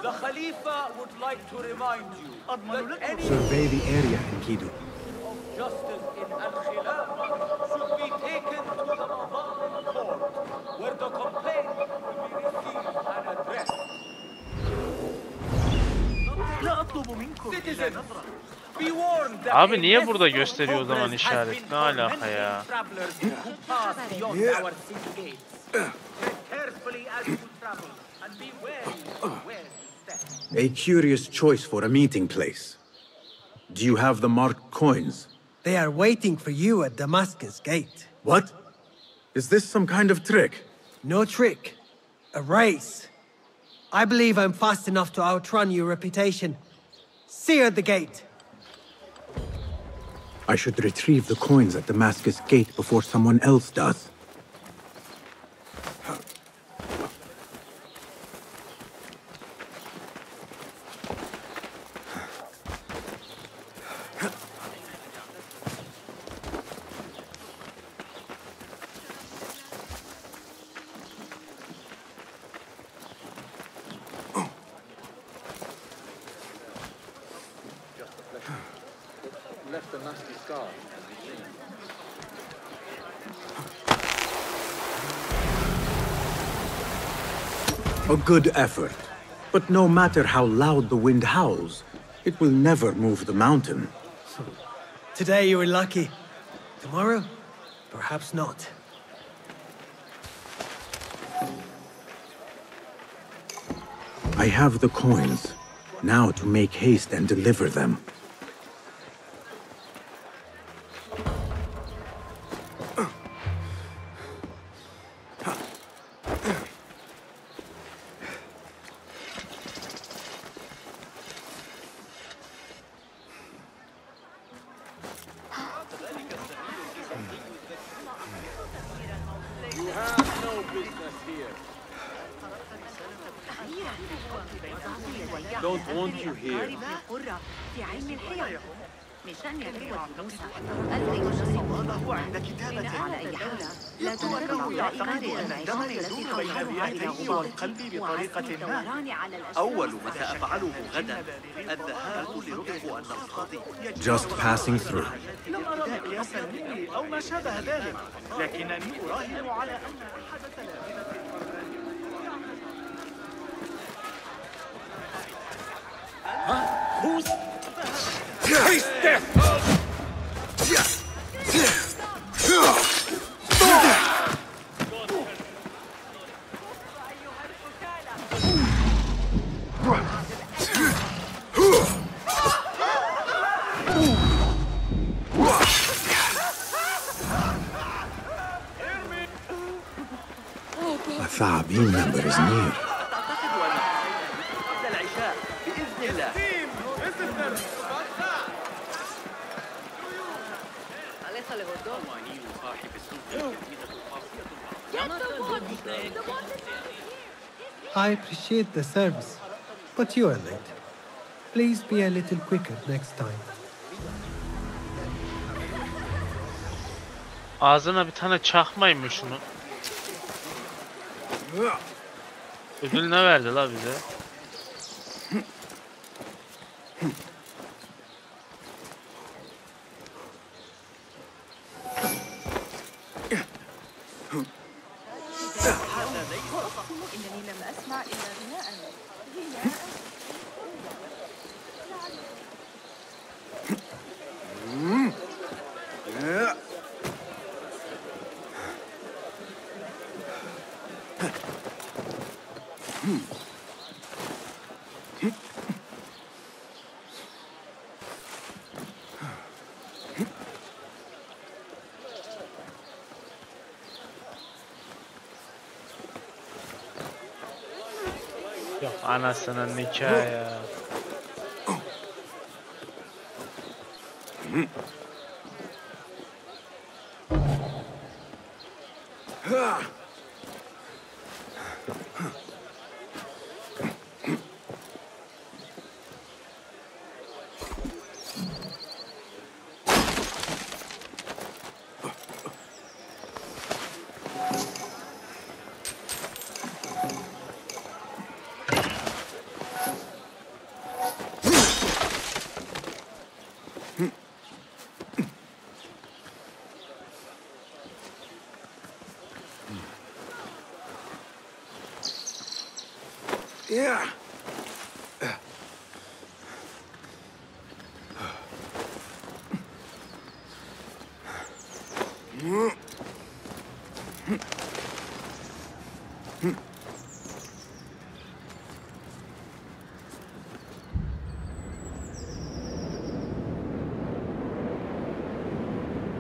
the Khalifa would like to remind you that any survey the area in Enkidu of justice in Al-Khilafah should be taken to the Ma'ban court, where the complaint will be received and addressed. Citizens, abi niye burada gösteriyor o zaman işaret? Ne alaka ya? A curious choice for a meeting place. Do you have the marked coins? They are waiting for you at Damascus Gate. What? Is this some kind of trick? No trick. A race. I believe I'm fast enough to outrun your reputation. See you at the gate. I should retrieve the coins at Damascus Gate before someone else does. A good effort, but no matter how loud the wind howls, it will never move the mountain. Today you were lucky. Tomorrow, perhaps not. I have the coins. Now to make haste and deliver them. Don't want you here. مشان يرجع موسى الله عند كتابة على أي حالة لا تمكنه يعتقد أن الدهر يزول بين أبياته والقلب بطريقة ما. أول ما سأفعله غدا الذهاب لرؤية أن القاضي just passing through. لم أرى قياسا مني أو ما شابه ذلك، لكنني أراهن على أن أحد تلاميذ ها who's face death. A Thabin number is near. I appreciate the service, but you are late. Please be a little quicker next time. Ağzına bir tane çakmayın mı şunu? Ödül ne verdi la bize? Anasının nikahı ya. Yeah.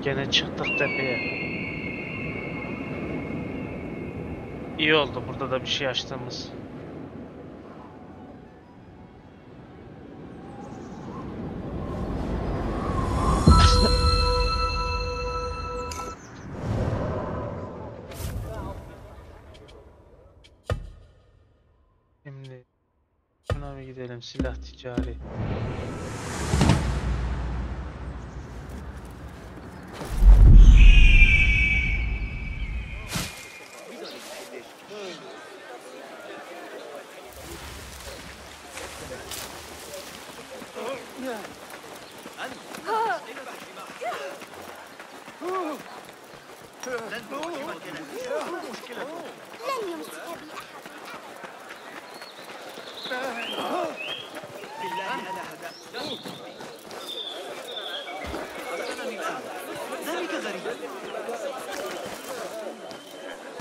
Gene çıktık tepeye. İyi oldu burada da bir şey açtığımız. Silah ticari.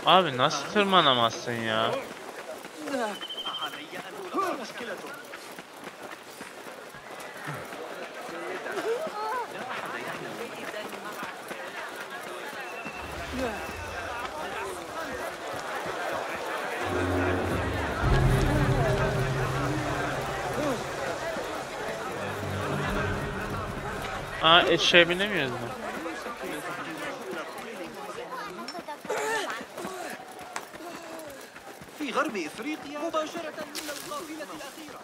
Abi nasıl tırmanamazsın ya? Aa eşeğe binemiyoruz mu? في غرب إفريقيا مباشرة من القافلة الأخيرة.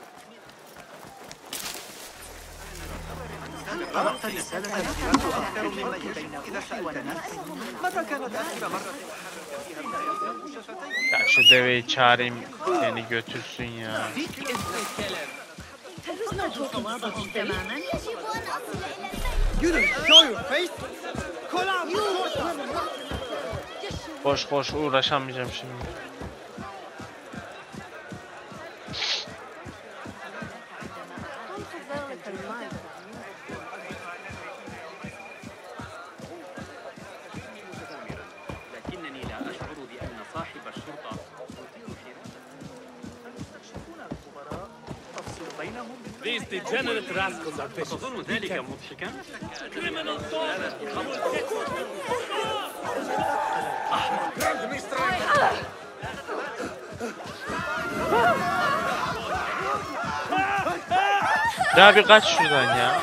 قرأت رسالة الرسالة أكثر مما يبين إذا سألت نفسي متى كانت آخر مرة تحرك فيها الحيوان شفتيه؟ Ya şu deveyi çağırayım seni götürsün ya. Boş boş uğraşamayacağım şimdi. Degenerate rascals are vicious. We can... Criminal soldiers! Grand Mister! Ya bir kaç şuradan ya.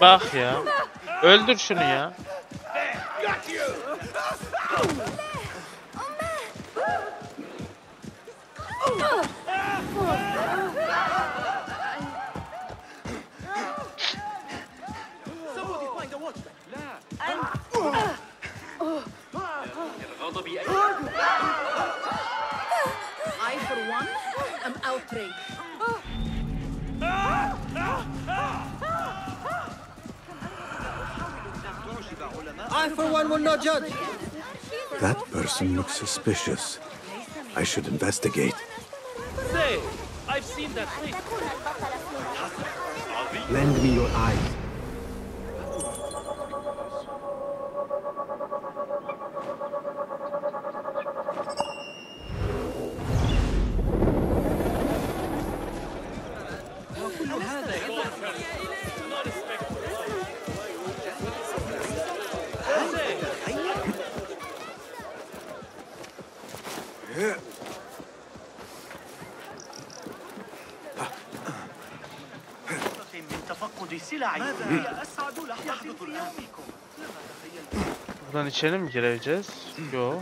Bak ya. Öldür şunu ya. I for one will not judge. That person looks suspicious. I should investigate. Say, I've seen that face. Lend me your eyes. Buradan içeri mi gireceğiz? Yok.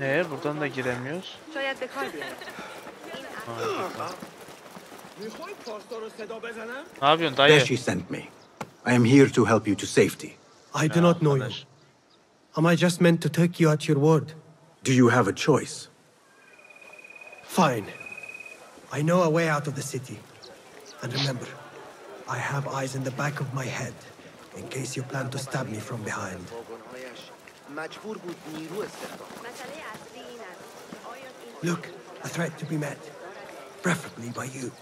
Ee, buradan da giremiyoruz. Ne yapıyorsun dayı? She sent me. I am here to help you to safety. I do not know you. Am I just meant to take you at your word? Do you have a choice? Fine. I know a way out of the city. And remember, I have eyes in the back of my head, in case you plan to stab me from behind. Look, a threat to be met, preferably by you.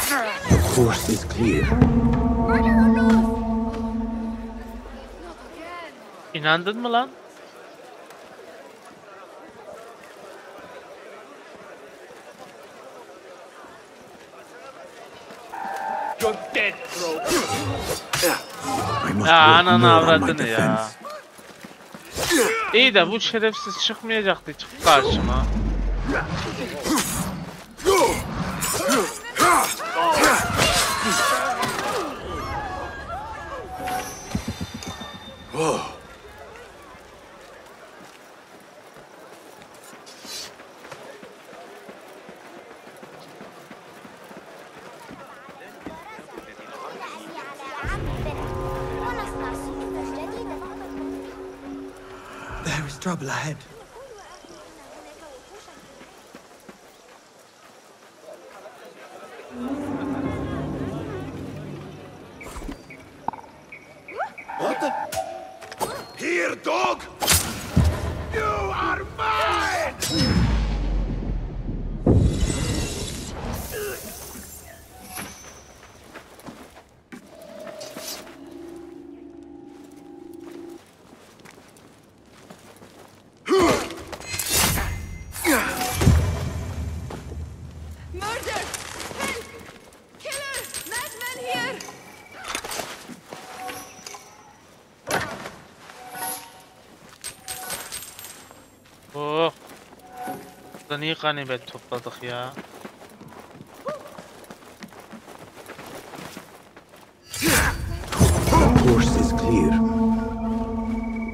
The course is clear. İnandın mı lan? You're dead, bro. Ya ananı avradını ya. İyi de bu şerefsiz çıkmayacaktı. Çık karşıma. Trouble ahead. What the? Here, dog! You are mine! Niye ganimet topladık ya?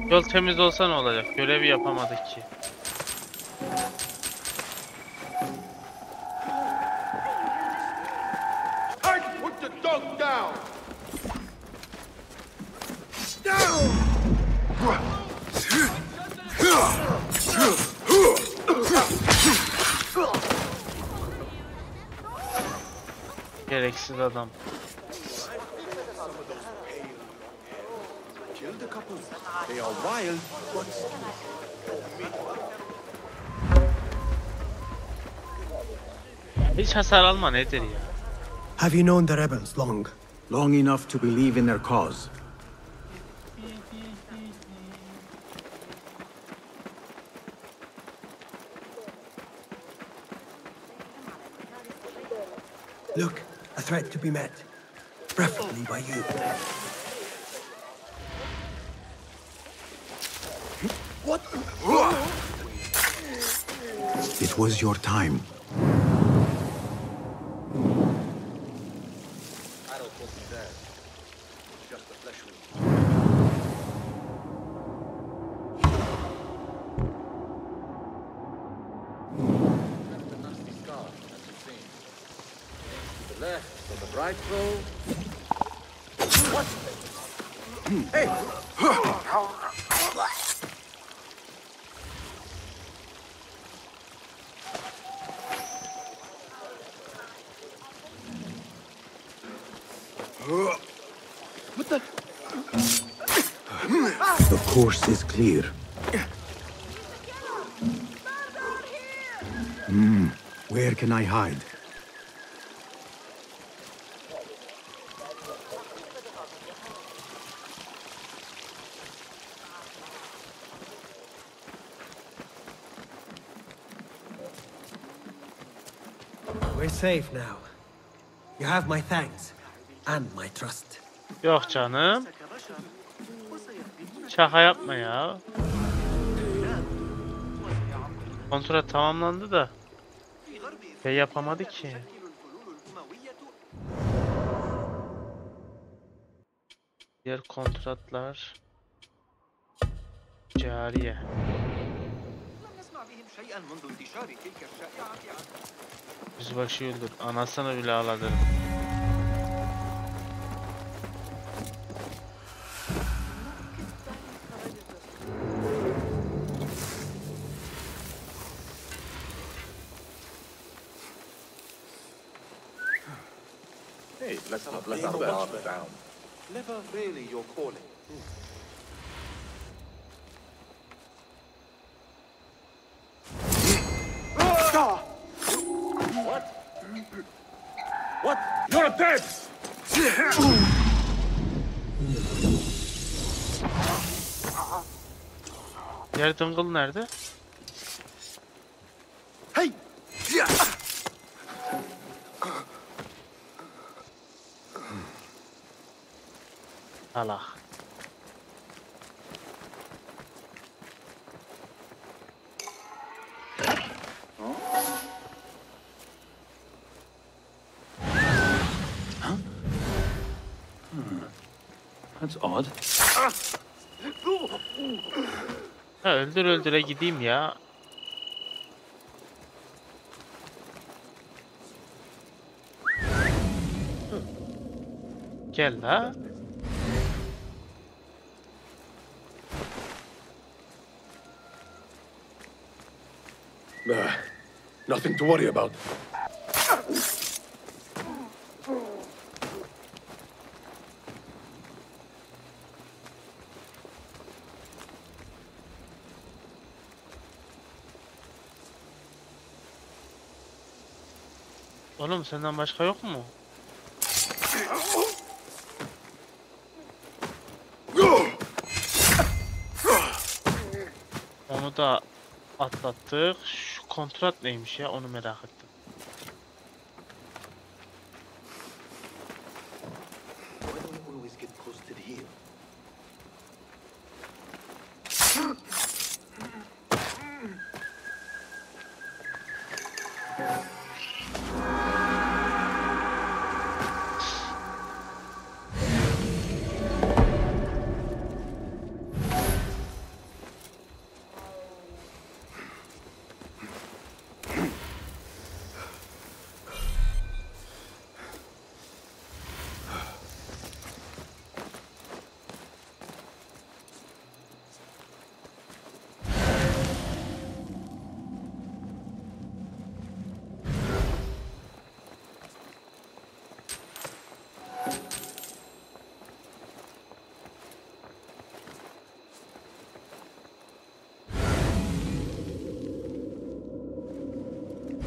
Yol temiz olsa ne olacak? Görevi yapamadık ki. Gereksiz adam. Hiç hasar alma nedir ya? Have you known the rebels long? Long enough to believe in their cause. Look, a threat to be met, preferably by you. What? It was your time. I don't think he's there. Just a flesh wound. That's a nasty scar, as it seems. Left for the right throw. What? Hey! What the? The course is clear. Hmm. Where can I hide? Safe now. You have my thanks and my trust. Yok canım. Şaka yapma ya. Kontrat tamamlandı da şey yapamadı ki. Diğer kontratlar cariye. Yüzbaşı öldür. Anasını bile ağladırım. Hey, let's not let our guard down. Never really your calling. What? You're dead! Diğer dıngıl nerede? Hey! Allah. That's odd. Ha, öldür öldüre gideyim ya. Gel la. Uh, nothing to worry about. Oğlum senden başka yok mu? Onu da atlattık. Şu kontrat neymiş ya, onu merak ettim.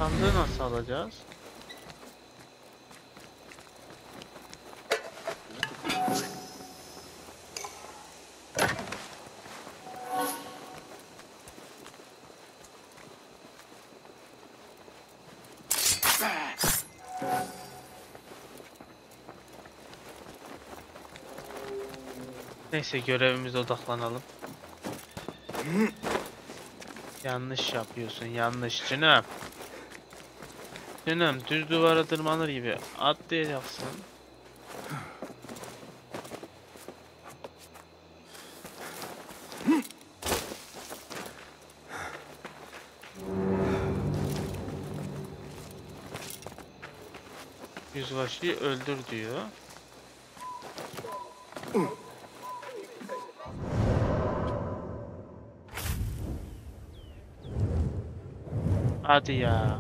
Sandığı nasıl alacağız? Neyse, görevimize odaklanalım. Yanlış yapıyorsun, yanlış canım. Canım, düz duvara tırmanır gibi atlayacaksın. Yüzbaşıyı öldür diyor. Hadi ya.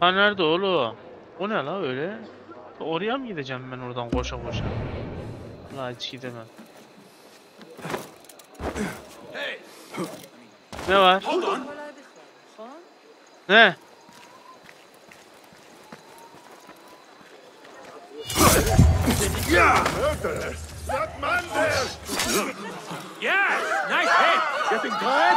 Ha nerede oğlum? O ne la öyle? Oraya mı gideceğim ben oradan koşa koşa? La hiç gidemem. Ne var? Ne? Yeah! That man there! Yeah! Nice head! Getting tired?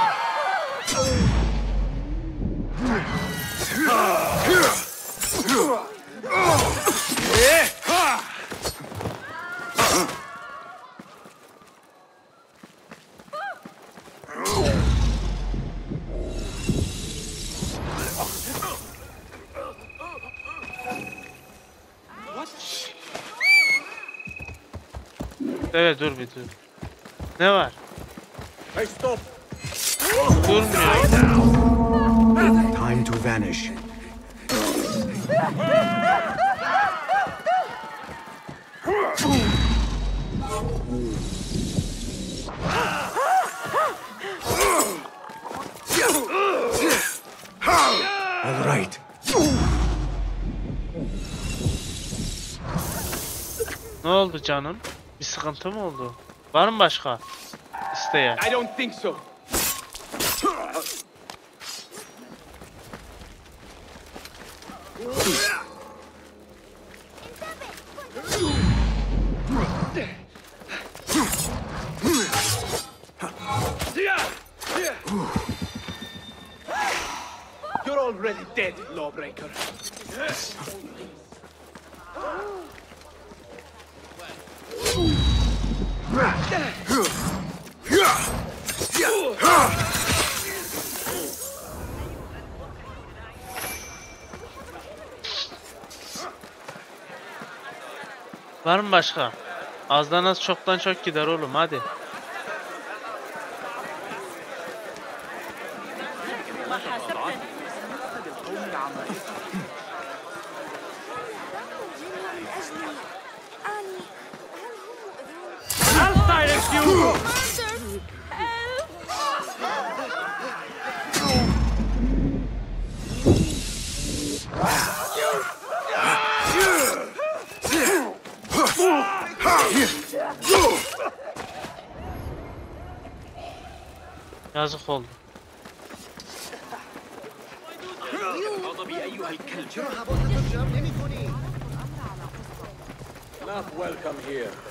Evet, dur bir dur. Ne var? Hey, stop. Durmuyor. Time to vanish. All right. Ne oldu canım? Bir sıkıntı mı oldu? Var mı başka isteyen? I don't think so. You're already dead, lawbreaker. Var mı başka? Azdan az çoktan çok gider oğlum, hadi. Yazık oldu.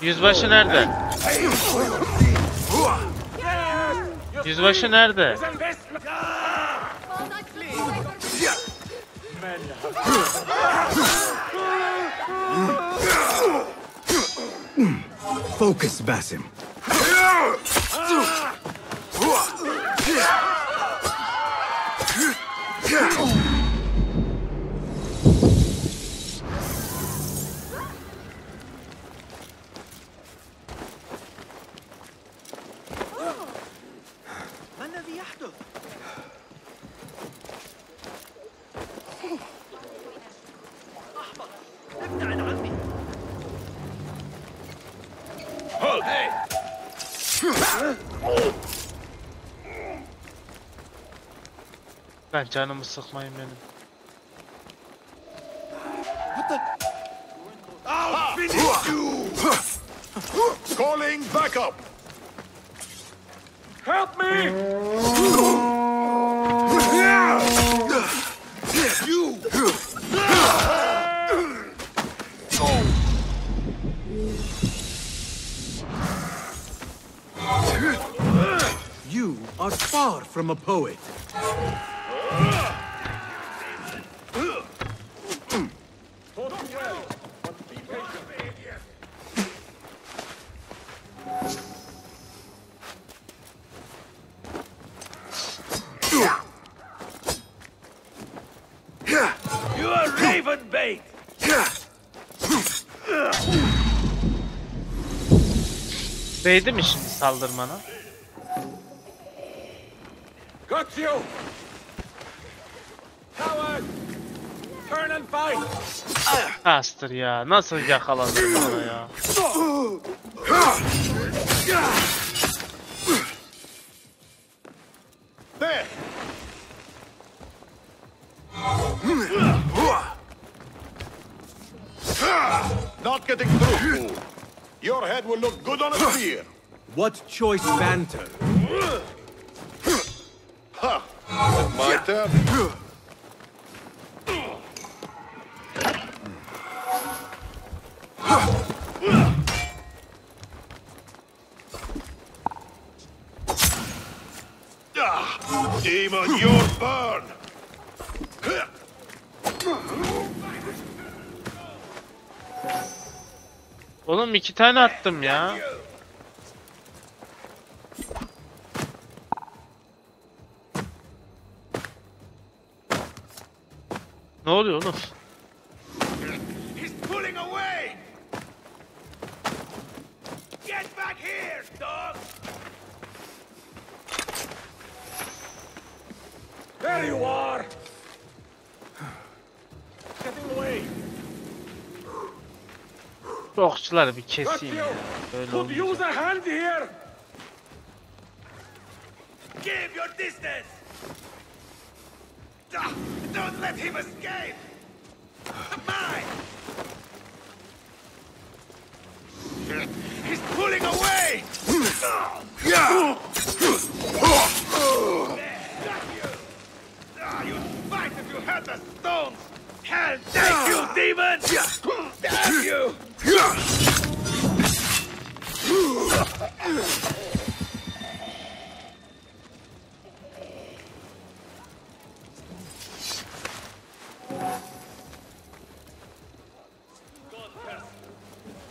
Yüzbaşı nerede? Yüzbaşı nerede? Focus, Basim. Ben canımı sıkmayın benim. Calling back up. Help me. You. You are far from a poet. Değdi mi şimdi saldırmana? Got you. Coward. Turn and fight. Hastır ya. Nasıl yakaladın bana ya? There. Not getting through. Your head will look good on a spear. What choice banter? Ha! My turn. Demon, your burn. Oğlum iki tane attım ya. Ne oluyor oğlum? Okçular bir keseyim ya. Böyle olmayacak.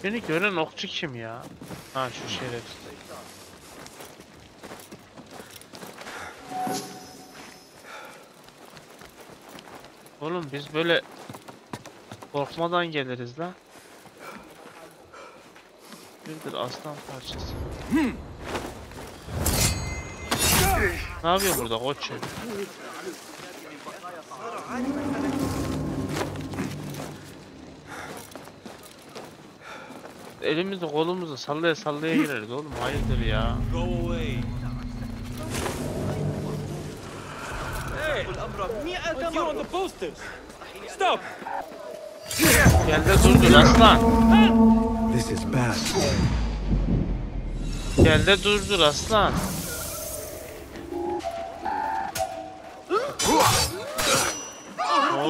Beni gören okçu kim ya? Ha şu şerefsiz. Oğlum biz böyle korkmadan geliriz la. Bildir aslan parçası. Ne yapıyor burada koçum? Elimizi kolumuzu sallaya sallaya gireriz oğlum, hayırdır ya. Gel de durdur aslan. Gel de durdur aslan. Ne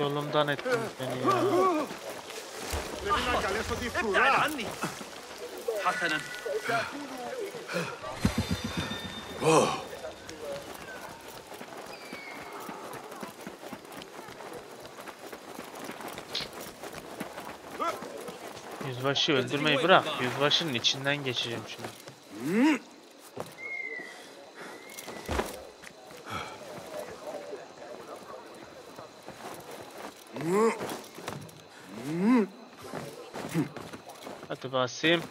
Yolumdan ettiniz beni ya. İbtعد عني. حسنا. Yüzbaşı öldürmeyi bırak. Yüzbaşının içinden geçeceğim şimdi. Hadi basayım.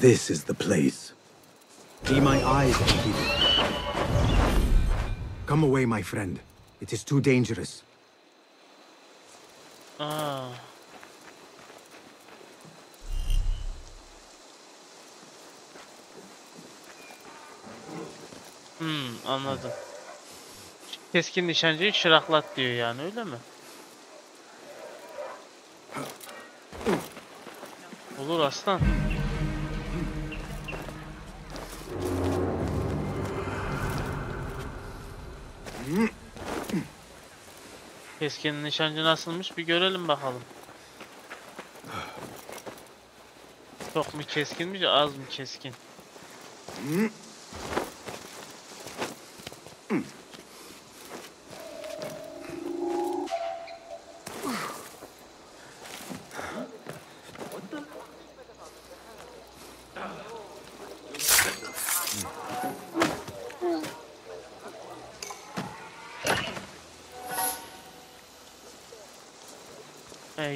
This is the place. Be my eyes, Enkidu. Come away, my friend. It is too dangerous. Ah. Hmm, anladım. Keskin nişancıyı çıraklat diyor yani, öyle mi? Olur aslan. Keskin nişancı nasılmış bir görelim bakalım. Çok mu keskinmiş, az mı keskin?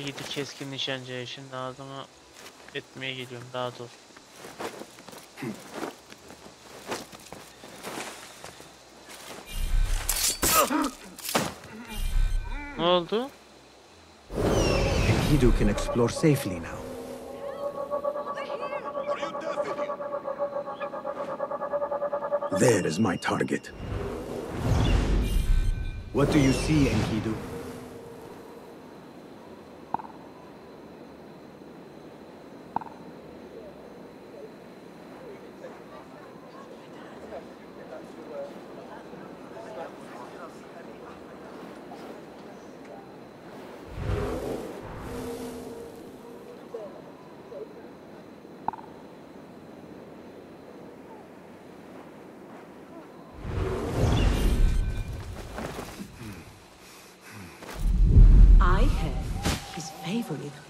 Gidip keskin nişancıya şimdi ağzıma etmeye geliyorum daha doğrusu. Ne oldu? Enkidu can explore safely now. There is my target. What do you see, Enkidu?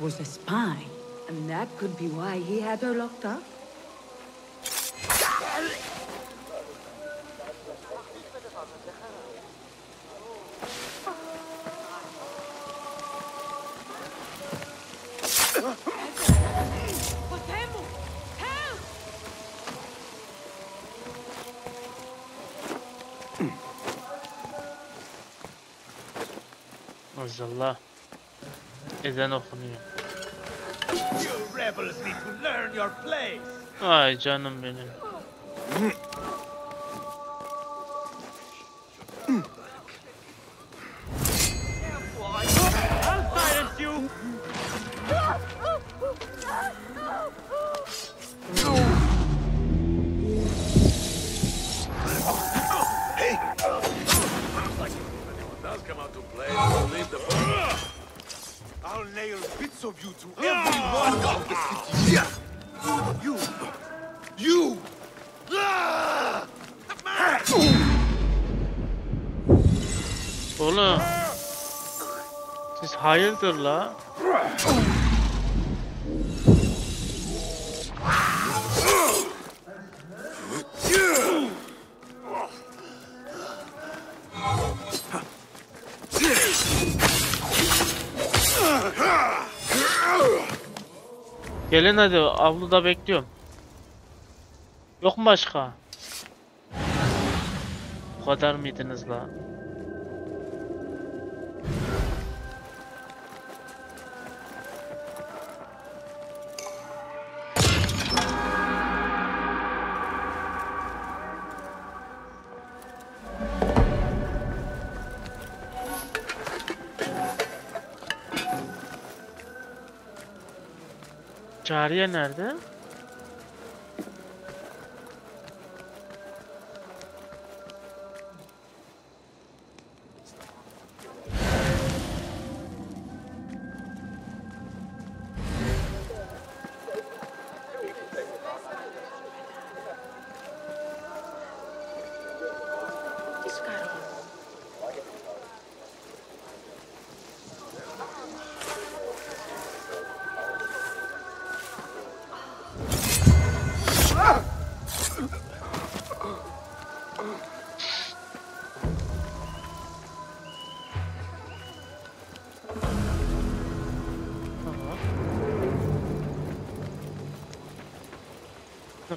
Was a spy, and that could be why he had her locked up. Maazallah. Ezan okunuyor. Ay canım benim. Oğlum, siz hayırdır la? Gelin hadi, avluda bekliyorum. Yok mu başka? Bu kadar mıydınız la? Cariye nerede?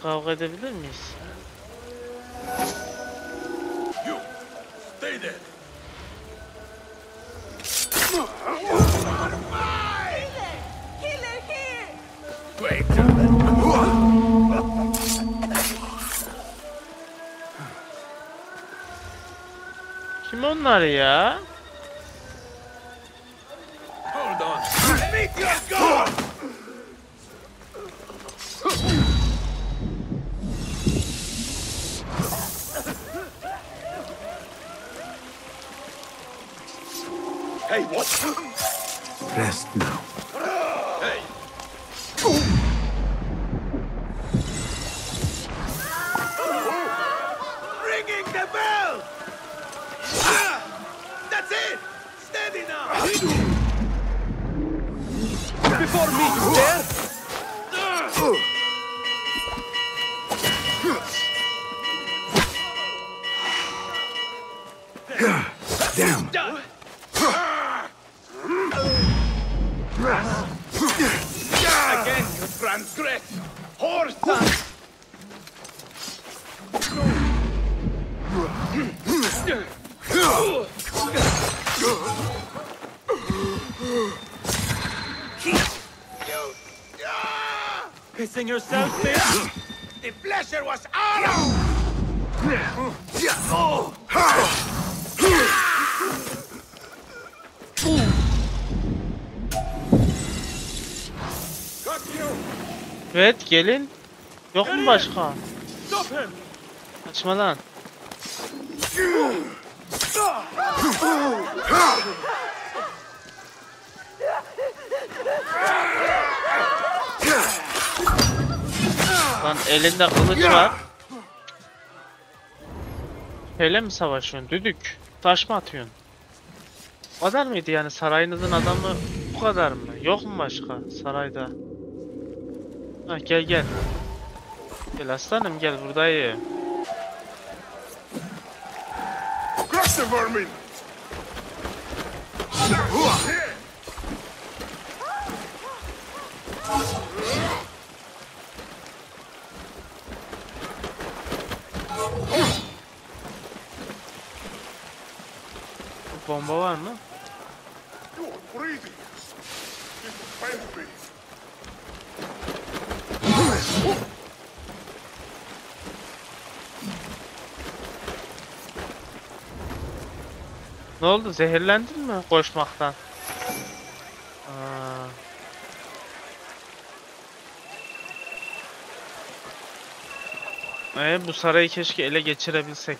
Kavga edebilir miyiz? Kim onlar ya? Pissing yourself, bitch! The pleasure was ours! Evet, gelin. Yok mu başka? Kaçma lan. Lan elinde kılıç var. Hele mi savaşıyorsun düdük? Taş mı atıyorsun? Bu kadar mıydı yani sarayınızın adamı, bu kadar mı? Yok mu başka sarayda? Ha, gel gel. Gel aslanım, gel buradayım. Bomba var mı? Ne oldu? Zehirlendin mi koşmaktan? Aa. Ee, bu sarayı keşke ele geçirebilsek.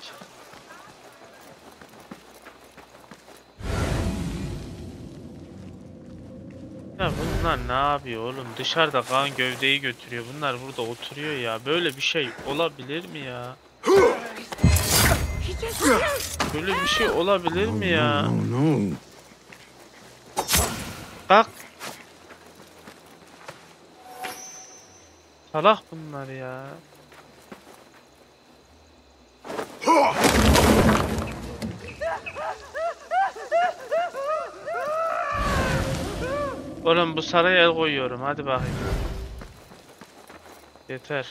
Ya bunlar ne yapıyor oğlum? Dışarıda kan gövdeyi götürüyor. Bunlar burada oturuyor ya. Böyle bir şey olabilir mi ya? Böyle bir şey olabilir mi ya? Bak. Salak bunlar ya. Oğlum bu saraya el koyuyorum. Hadi bakayım. Yeter.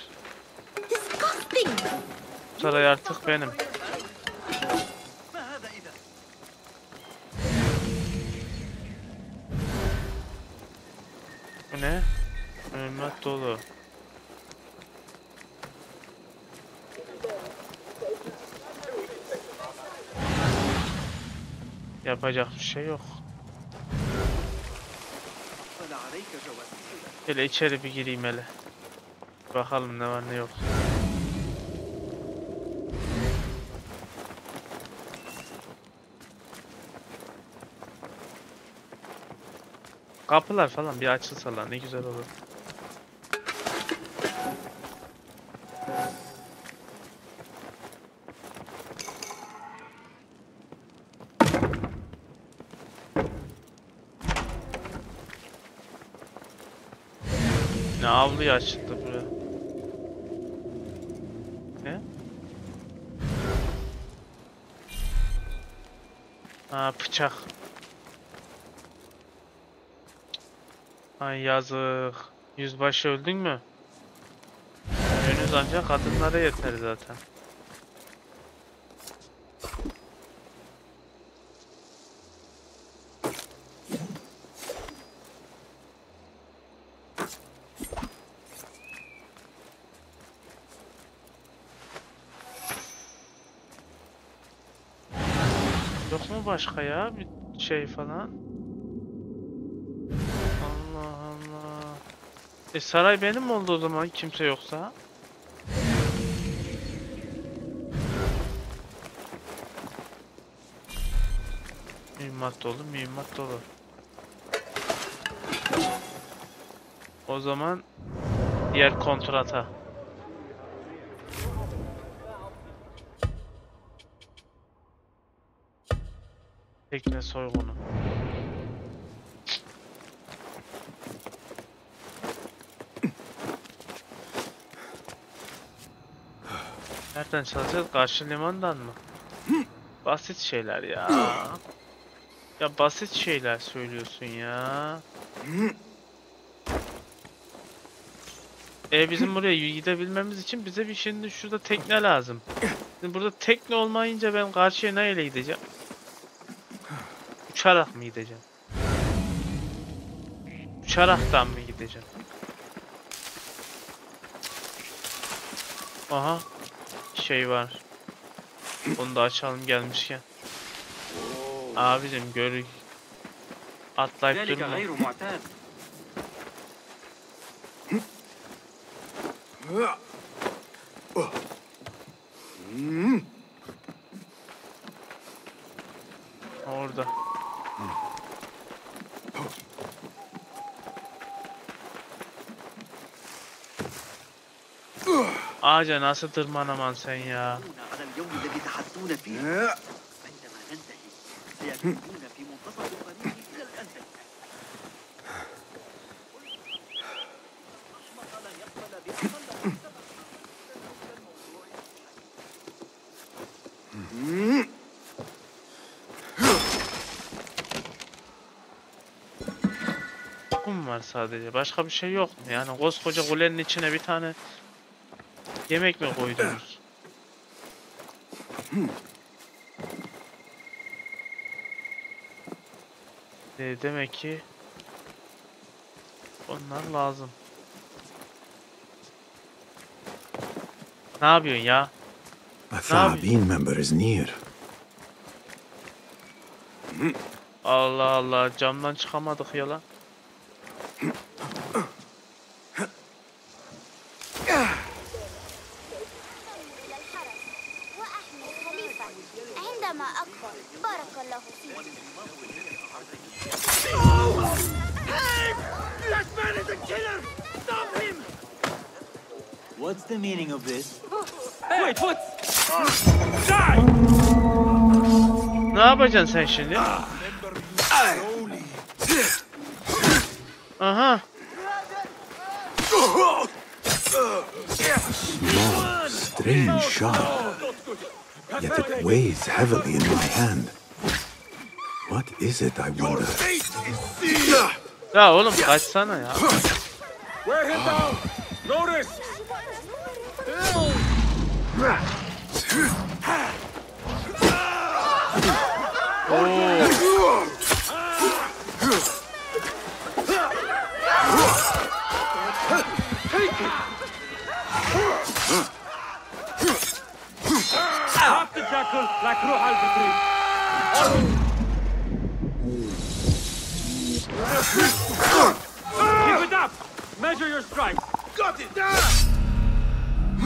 Saray artık benim. Bu ne? Mühimmat dolu. Yapacak bir şey yok. Hele içeri bir gireyim hele. Bakalım ne var ne yok. Kapılar falan bir açılsa lan ne güzel olur. Ne avluya açıldı buraya. Ne? Aa bıçak. Ay yazık. Yüzbaşı öldün mü? Önünüz ancak kadınlara yeter zaten. Yok mu başka ya? Bir şey falan. E saray benim oldu o zaman kimse yoksa. Mühimmat dolu, mühimmat dolu. O zaman diğer kontrata. Tekne soygunu. Nereden çalışacağız? Karşı limandan mı? Basit şeyler ya. Ya basit şeyler söylüyorsun ya. E bizim buraya gidebilmemiz için bize bir şimdi şurada tekne lazım. Şimdi burada tekne olmayınca ben karşıya neyle gideceğim? Uçarak mı gideceğim? Uçaraktan mı gideceğim? Aha. Şey var. Onu da açalım gelmişken. Abicim görük. Atlayıp durma. Orada. Ağaca nasıl tırmanaman sen ya? Kum var sadece. Başka bir şey yok mu? Yani koskoca kulenin içine bir tane yemek mi koydunuz? E demek ki onlar lazım. Ne yapıyorsun ya? Ne yapıyorsun? Allah Allah, camdan çıkamadık ya lan. What's the meaning of this? Wait, what? Die! Ne yapacaksın sen şimdi? Aha. More strange shot. Yet it weighs heavily in my hand. What is it, I wonder? Ya oğlum kaçsana ya. Where hit down? Notice.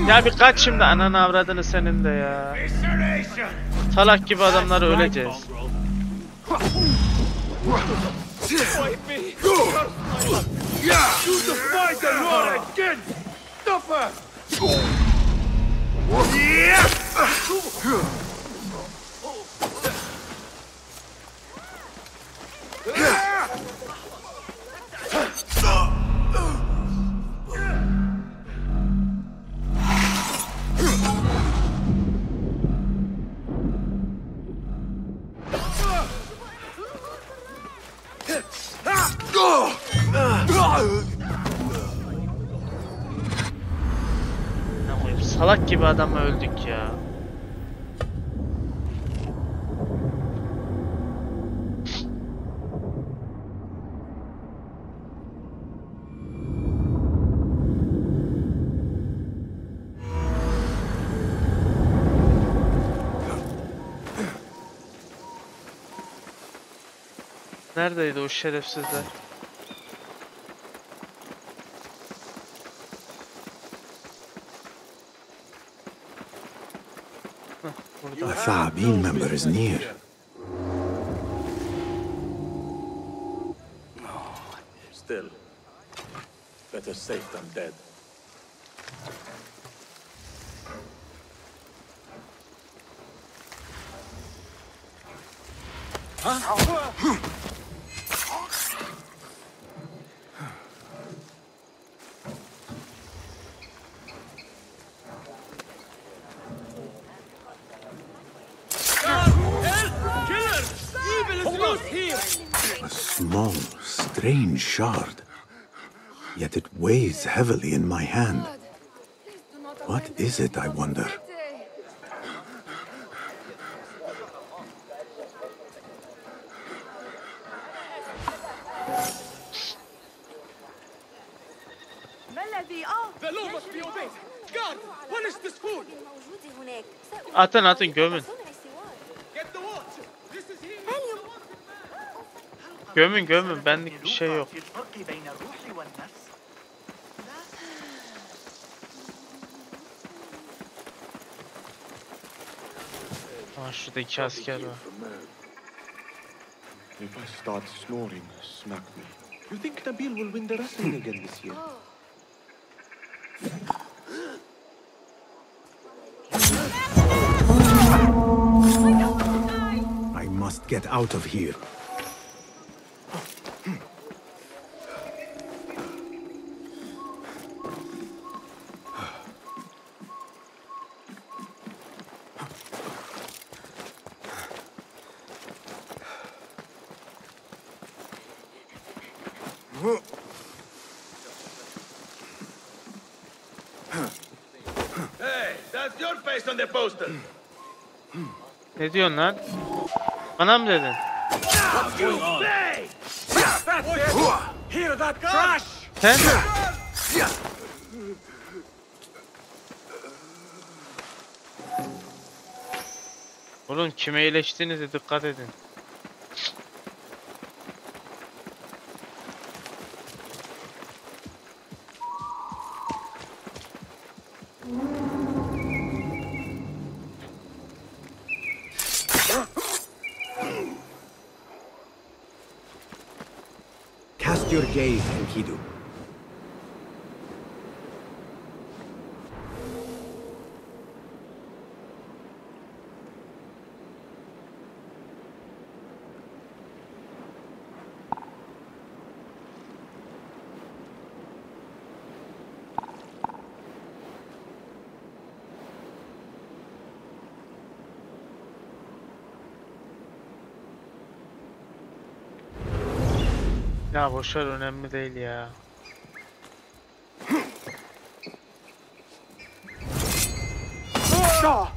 Ya bir kaç şimdi ananı avradını senin de ya. Salak gibi adamları öleceğiz. Salak gibi adamla öldük ya. Neredeydi o şerefsizler? The Fa'abin member is near. Oh, still, better safe than dead. Huh? Strange shard, yet it weighs heavily in my hand. What is it, I wonder? Atın, atın, gömün. Gömün gömün, benlik bir şey yok. Aa, şurada iki asker var. I must get out of here. Ne diyorsun lan? Bana mı dedin? Sen mi? Oğlum kime iyileştiğinize dikkat edin. Gaze, Enkidu. Ya boşver, önemli değil ya. Shah!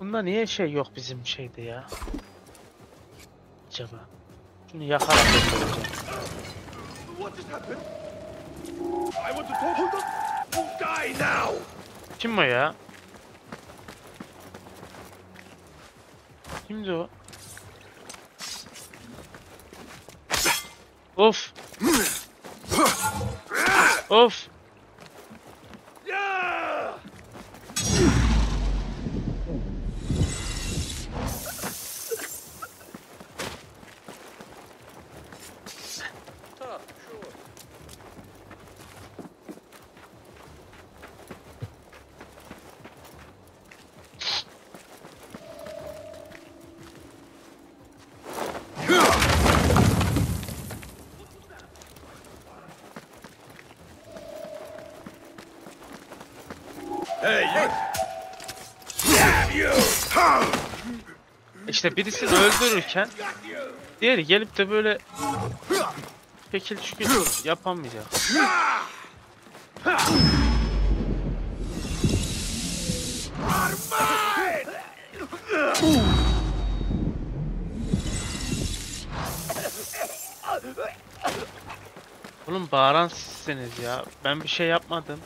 Bunda niye şey yok bizim şeyde ya? Acaba? Şunu yakarak yapacağım. Kim o ya? Kimdi o? Of! Of! İşte birisi öldürürken diğeri gelip de böyle şekil şükür yapamayacak. Oğlum bağıran sizsiniz ya. Ben bir şey yapmadım.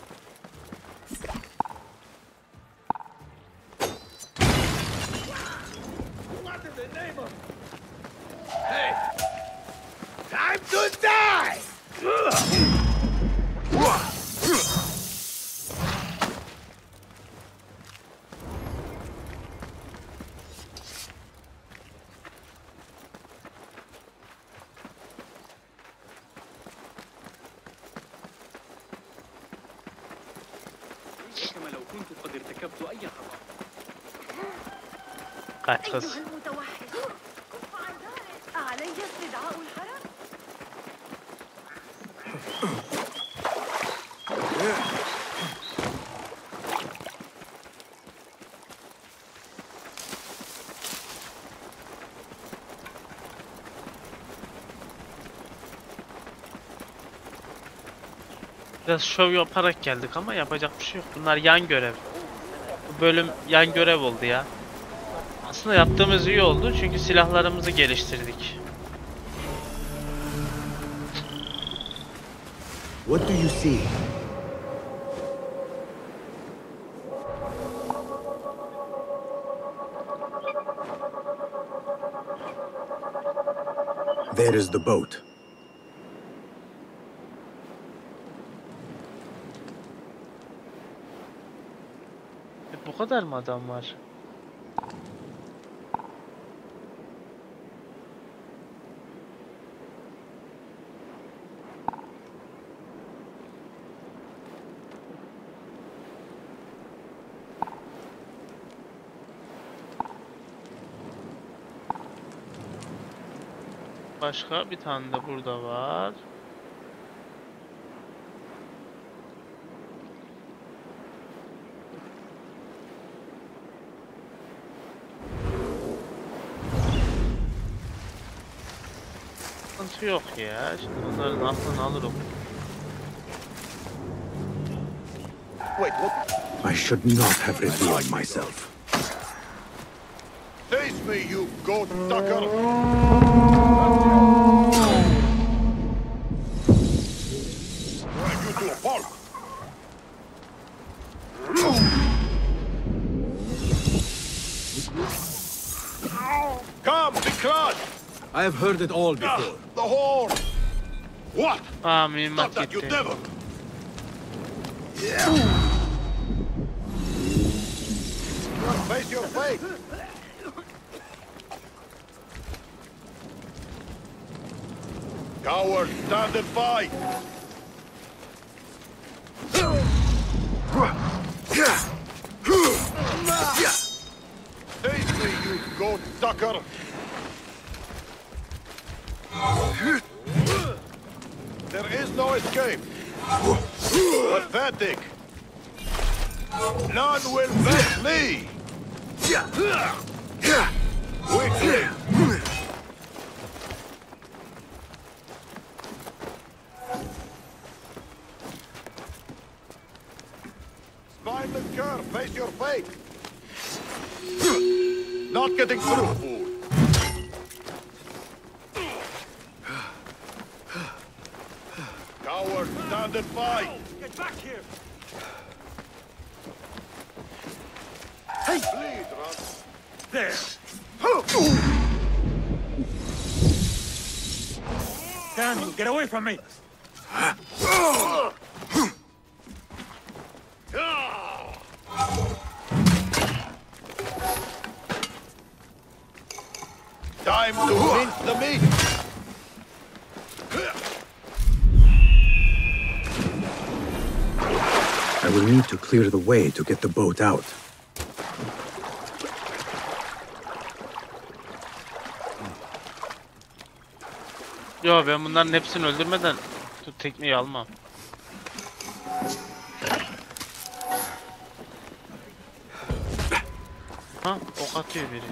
أيها المتوحد، كف عن ذلك. أعلي استدعاء الحرم؟ Biraz şov yaparak geldik ama yapacak bir şey yok. Bunlar yan görev. Bu bölüm yan görev oldu ya. Aslında yaptığımız iyi oldu çünkü silahlarımızı geliştirdik. What do you see? There is the boat. E, bu kadar mı adam var? Başka bir tane de burada var. Sıkıntı yok ya. Şimdi bunların aklını alırım. I should not have revealed myself. Face me, you goat sucker! I have heard it all before. The horn! What? Ah, stop that, you devil! Yeah. Face your fate! Cowards, stand and fight! Take me, you goat sucker! There is no escape! Pathetic! None will best me! Quickly! Spineless curve, face your fate! Not getting through, fool! Coward, stand and fight! Get back here! Hey! Bleed, Russ! There! Damn you, get away from me! Time to mince the meat! I will need to clear the way to get the boat out. Yo, ben bunların hepsini öldürmeden tut tekneyi almam. Ha, ok atıyor biri.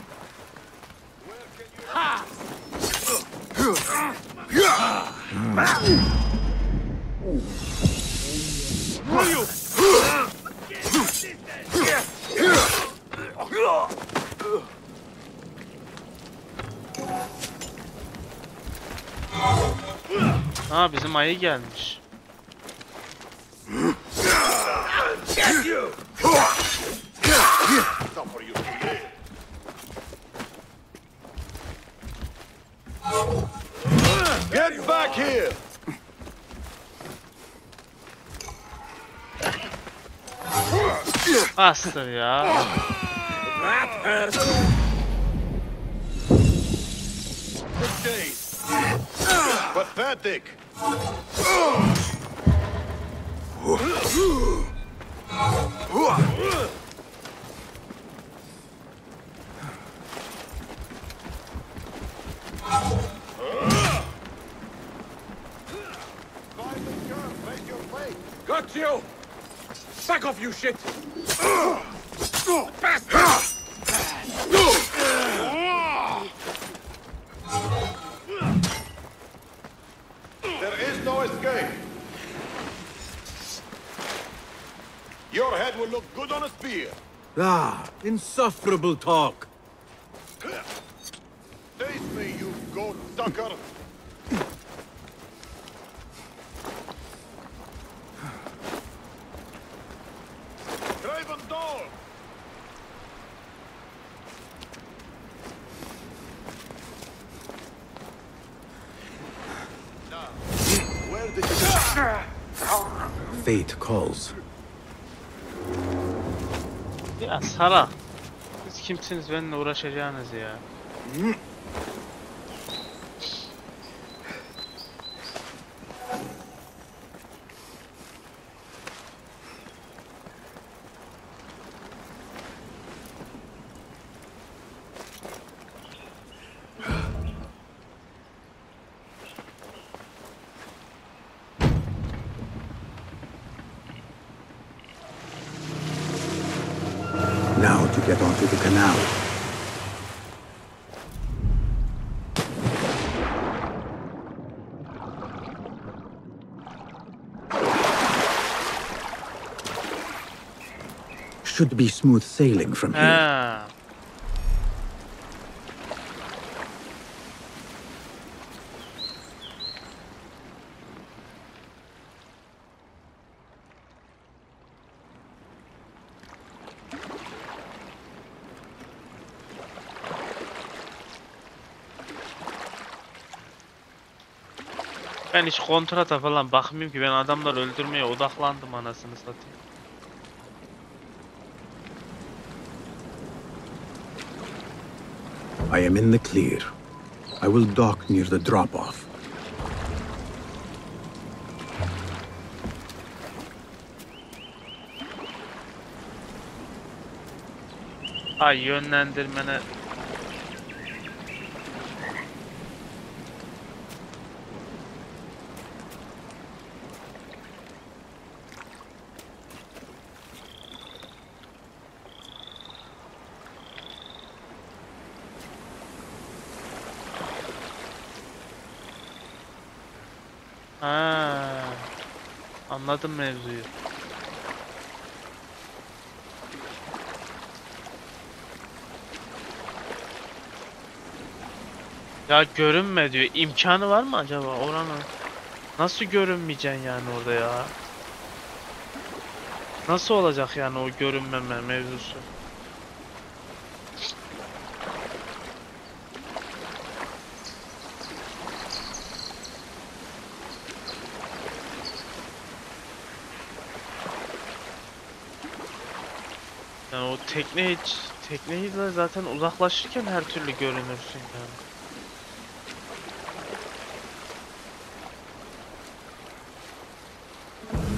Aa, bizim ayı gelmiş. Get back here! Bastır ya. Pathetic. Got you! Back off, you shit! There is no escape! Your head will look good on a spear! Ah, insufferable talk! Taste me, you goat sucker! Fate calls. Ya Sara, siz kimsiniz benimle uğraşacağınız ya? Should be smooth sailing from here. Ah. Ben hiç kontrata falan bakmayayım ki, ben adamları öldürmeye odaklandım anasını satayım. I am in the clear. I will dock near the drop-off. Ay yönlendirmene... Ha, anladım mevzuyu. Ya görünme diyor. İmkanı var mı acaba oranın? Nasıl görünmeyeceksin yani orada ya? Nasıl olacak yani o görünmeme mevzusu? Yani o tekne hiç, tekneyle zaten uzaklaşırken her türlü görünürsün yani.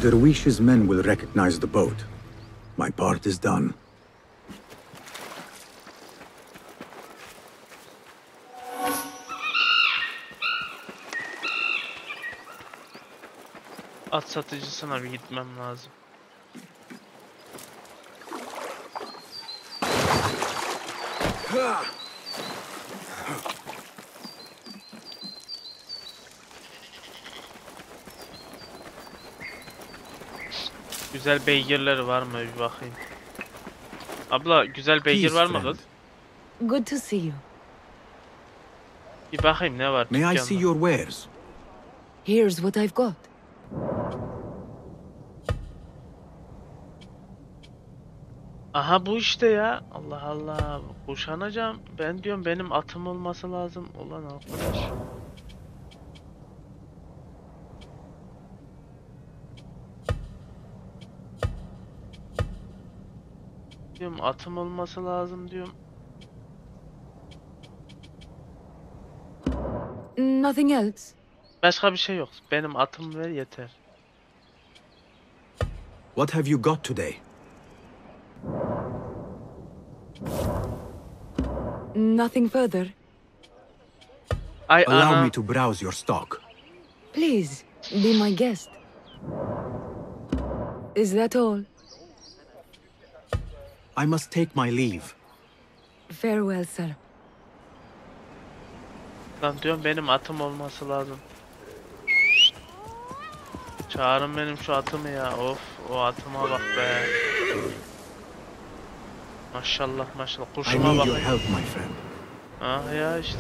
Derwish's men will recognize the boat. My part is done. At satıcısına bir gitmem lazım. Güzel beygirler var mı bir bakayım. Abla güzel beygir var mı kız? Good to see you. Bir bakayım ne var? May I see your wares? Here's what I've got. Aha bu işte ya. Allah Allah. Boşanacağım. Ben diyorum benim atım olması lazım. Ulan arkadaş. Diyorum atım olması lazım diyorum. Nothing else. Başka bir şey yok. Benim atım ver yeter. What have you got today? Nothing further. I allow Anna. me to browse your stock. Please be my guest. Is that all? I must take my leave. Farewell, sir. Lan diyorum benim atım olması lazım. Çağırın benim şu atımı ya. Of, o atıma bak be. Maşallah maşallah. Kuşuma bak. Ah ya işte.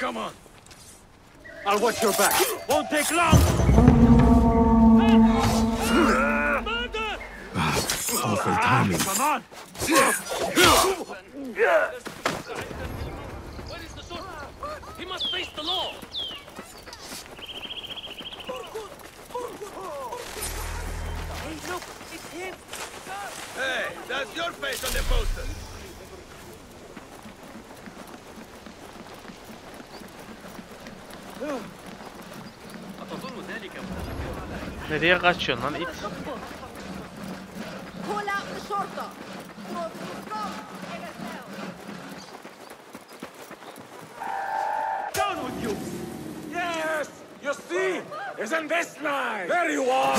Come on! I'll watch your back! Won't take long! Murder! Awful timing. Come on! Where is the sword? He must face the law! Hey, look! It's him! Hey, that's your face on the poster! Nereye kaçıyorsun lan it? Down with you! Yes! You see? Isn't this nice? There you are!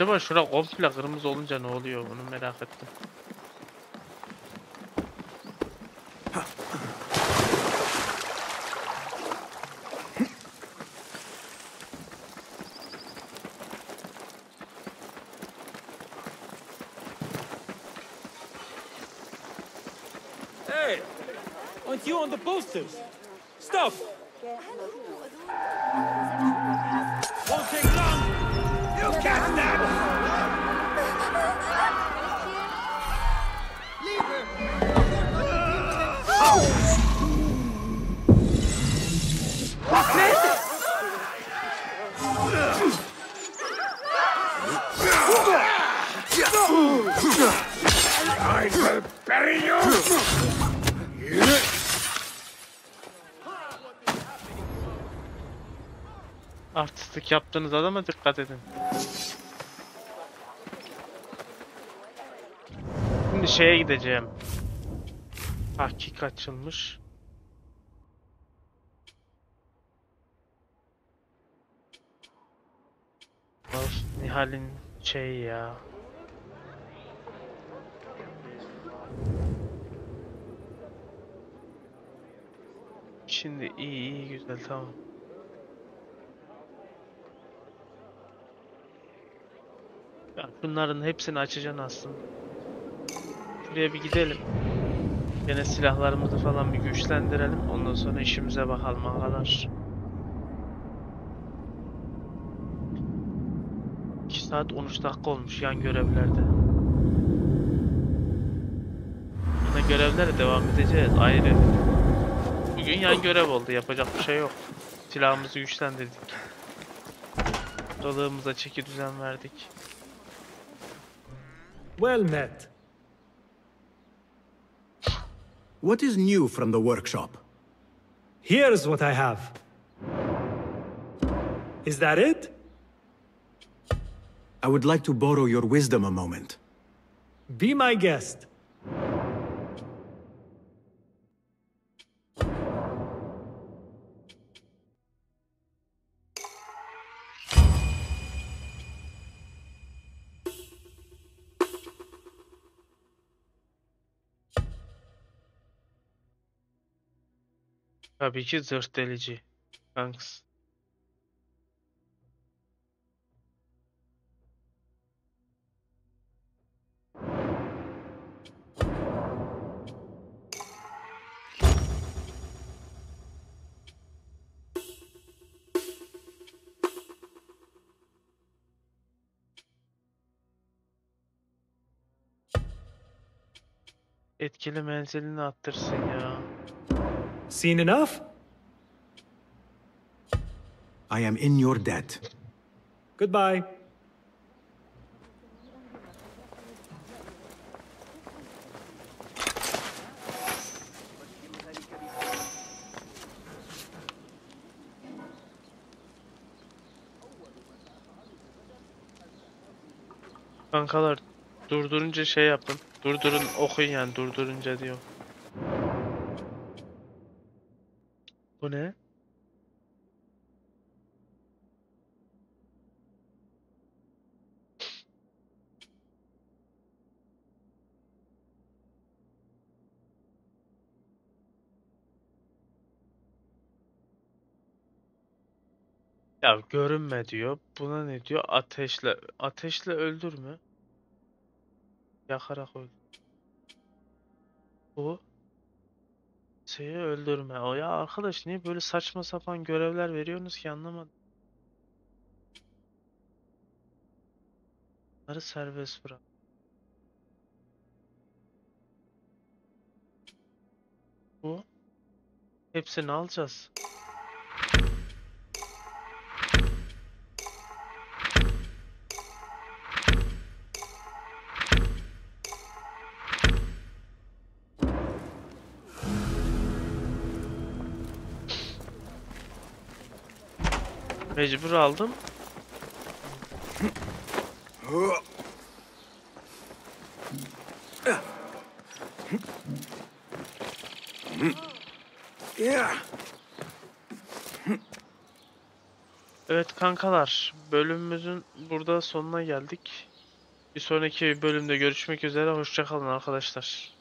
Acaba şura komple kırmızı olunca ne oluyor? Bunu merak ettim. Hey, aren't you on the posters? Stop. Won't take long. You catch that. Artistlik yaptığınız adama dikkat edin. Şimdi şeye gideceğim. Hakik açılmış. Nihal'in şeyi ya. Şimdi iyi iyi güzel tamam. Ya bunların hepsini açacaksın aslında. Şuraya bir gidelim. Yine silahlarımızı falan bir güçlendirelim. Ondan sonra işimize bakalım ağalar. iki saat on üç dakika olmuş yan görevlerde. Yine görevlere devam edeceğiz ayrı. Bugün yan görev oldu. Yapacak bir şey yok. Silahımızı güçlendirdik. Dalığımıza çeki düzen verdik. Well met. What is new from the workshop? Here's what I have. Is that it? I would like to borrow your wisdom a moment. Be my guest. Tabii ki zırh delici. Thanks. Etkili menzilini attırsın ya. Seen enough? I am in your debt. Goodbye. Kankalar durdurunca şey yapın. Durdurun okuyun yani durdurunca diyor. Bu ne? Ya görünme diyor. Buna ne diyor? Ateşle ateşle öldürme. Yakarak öldür. Bu şeyi öldürme. O ya arkadaş niye böyle saçma sapan görevler veriyorsunuz ki anlamadım. Bunları serbest bırak. Bu hepsini alacağız. Mecbur aldım. Evet kankalar, bölümümüzün burada sonuna geldik. Bir sonraki bölümde görüşmek üzere. Hoşça kalın arkadaşlar.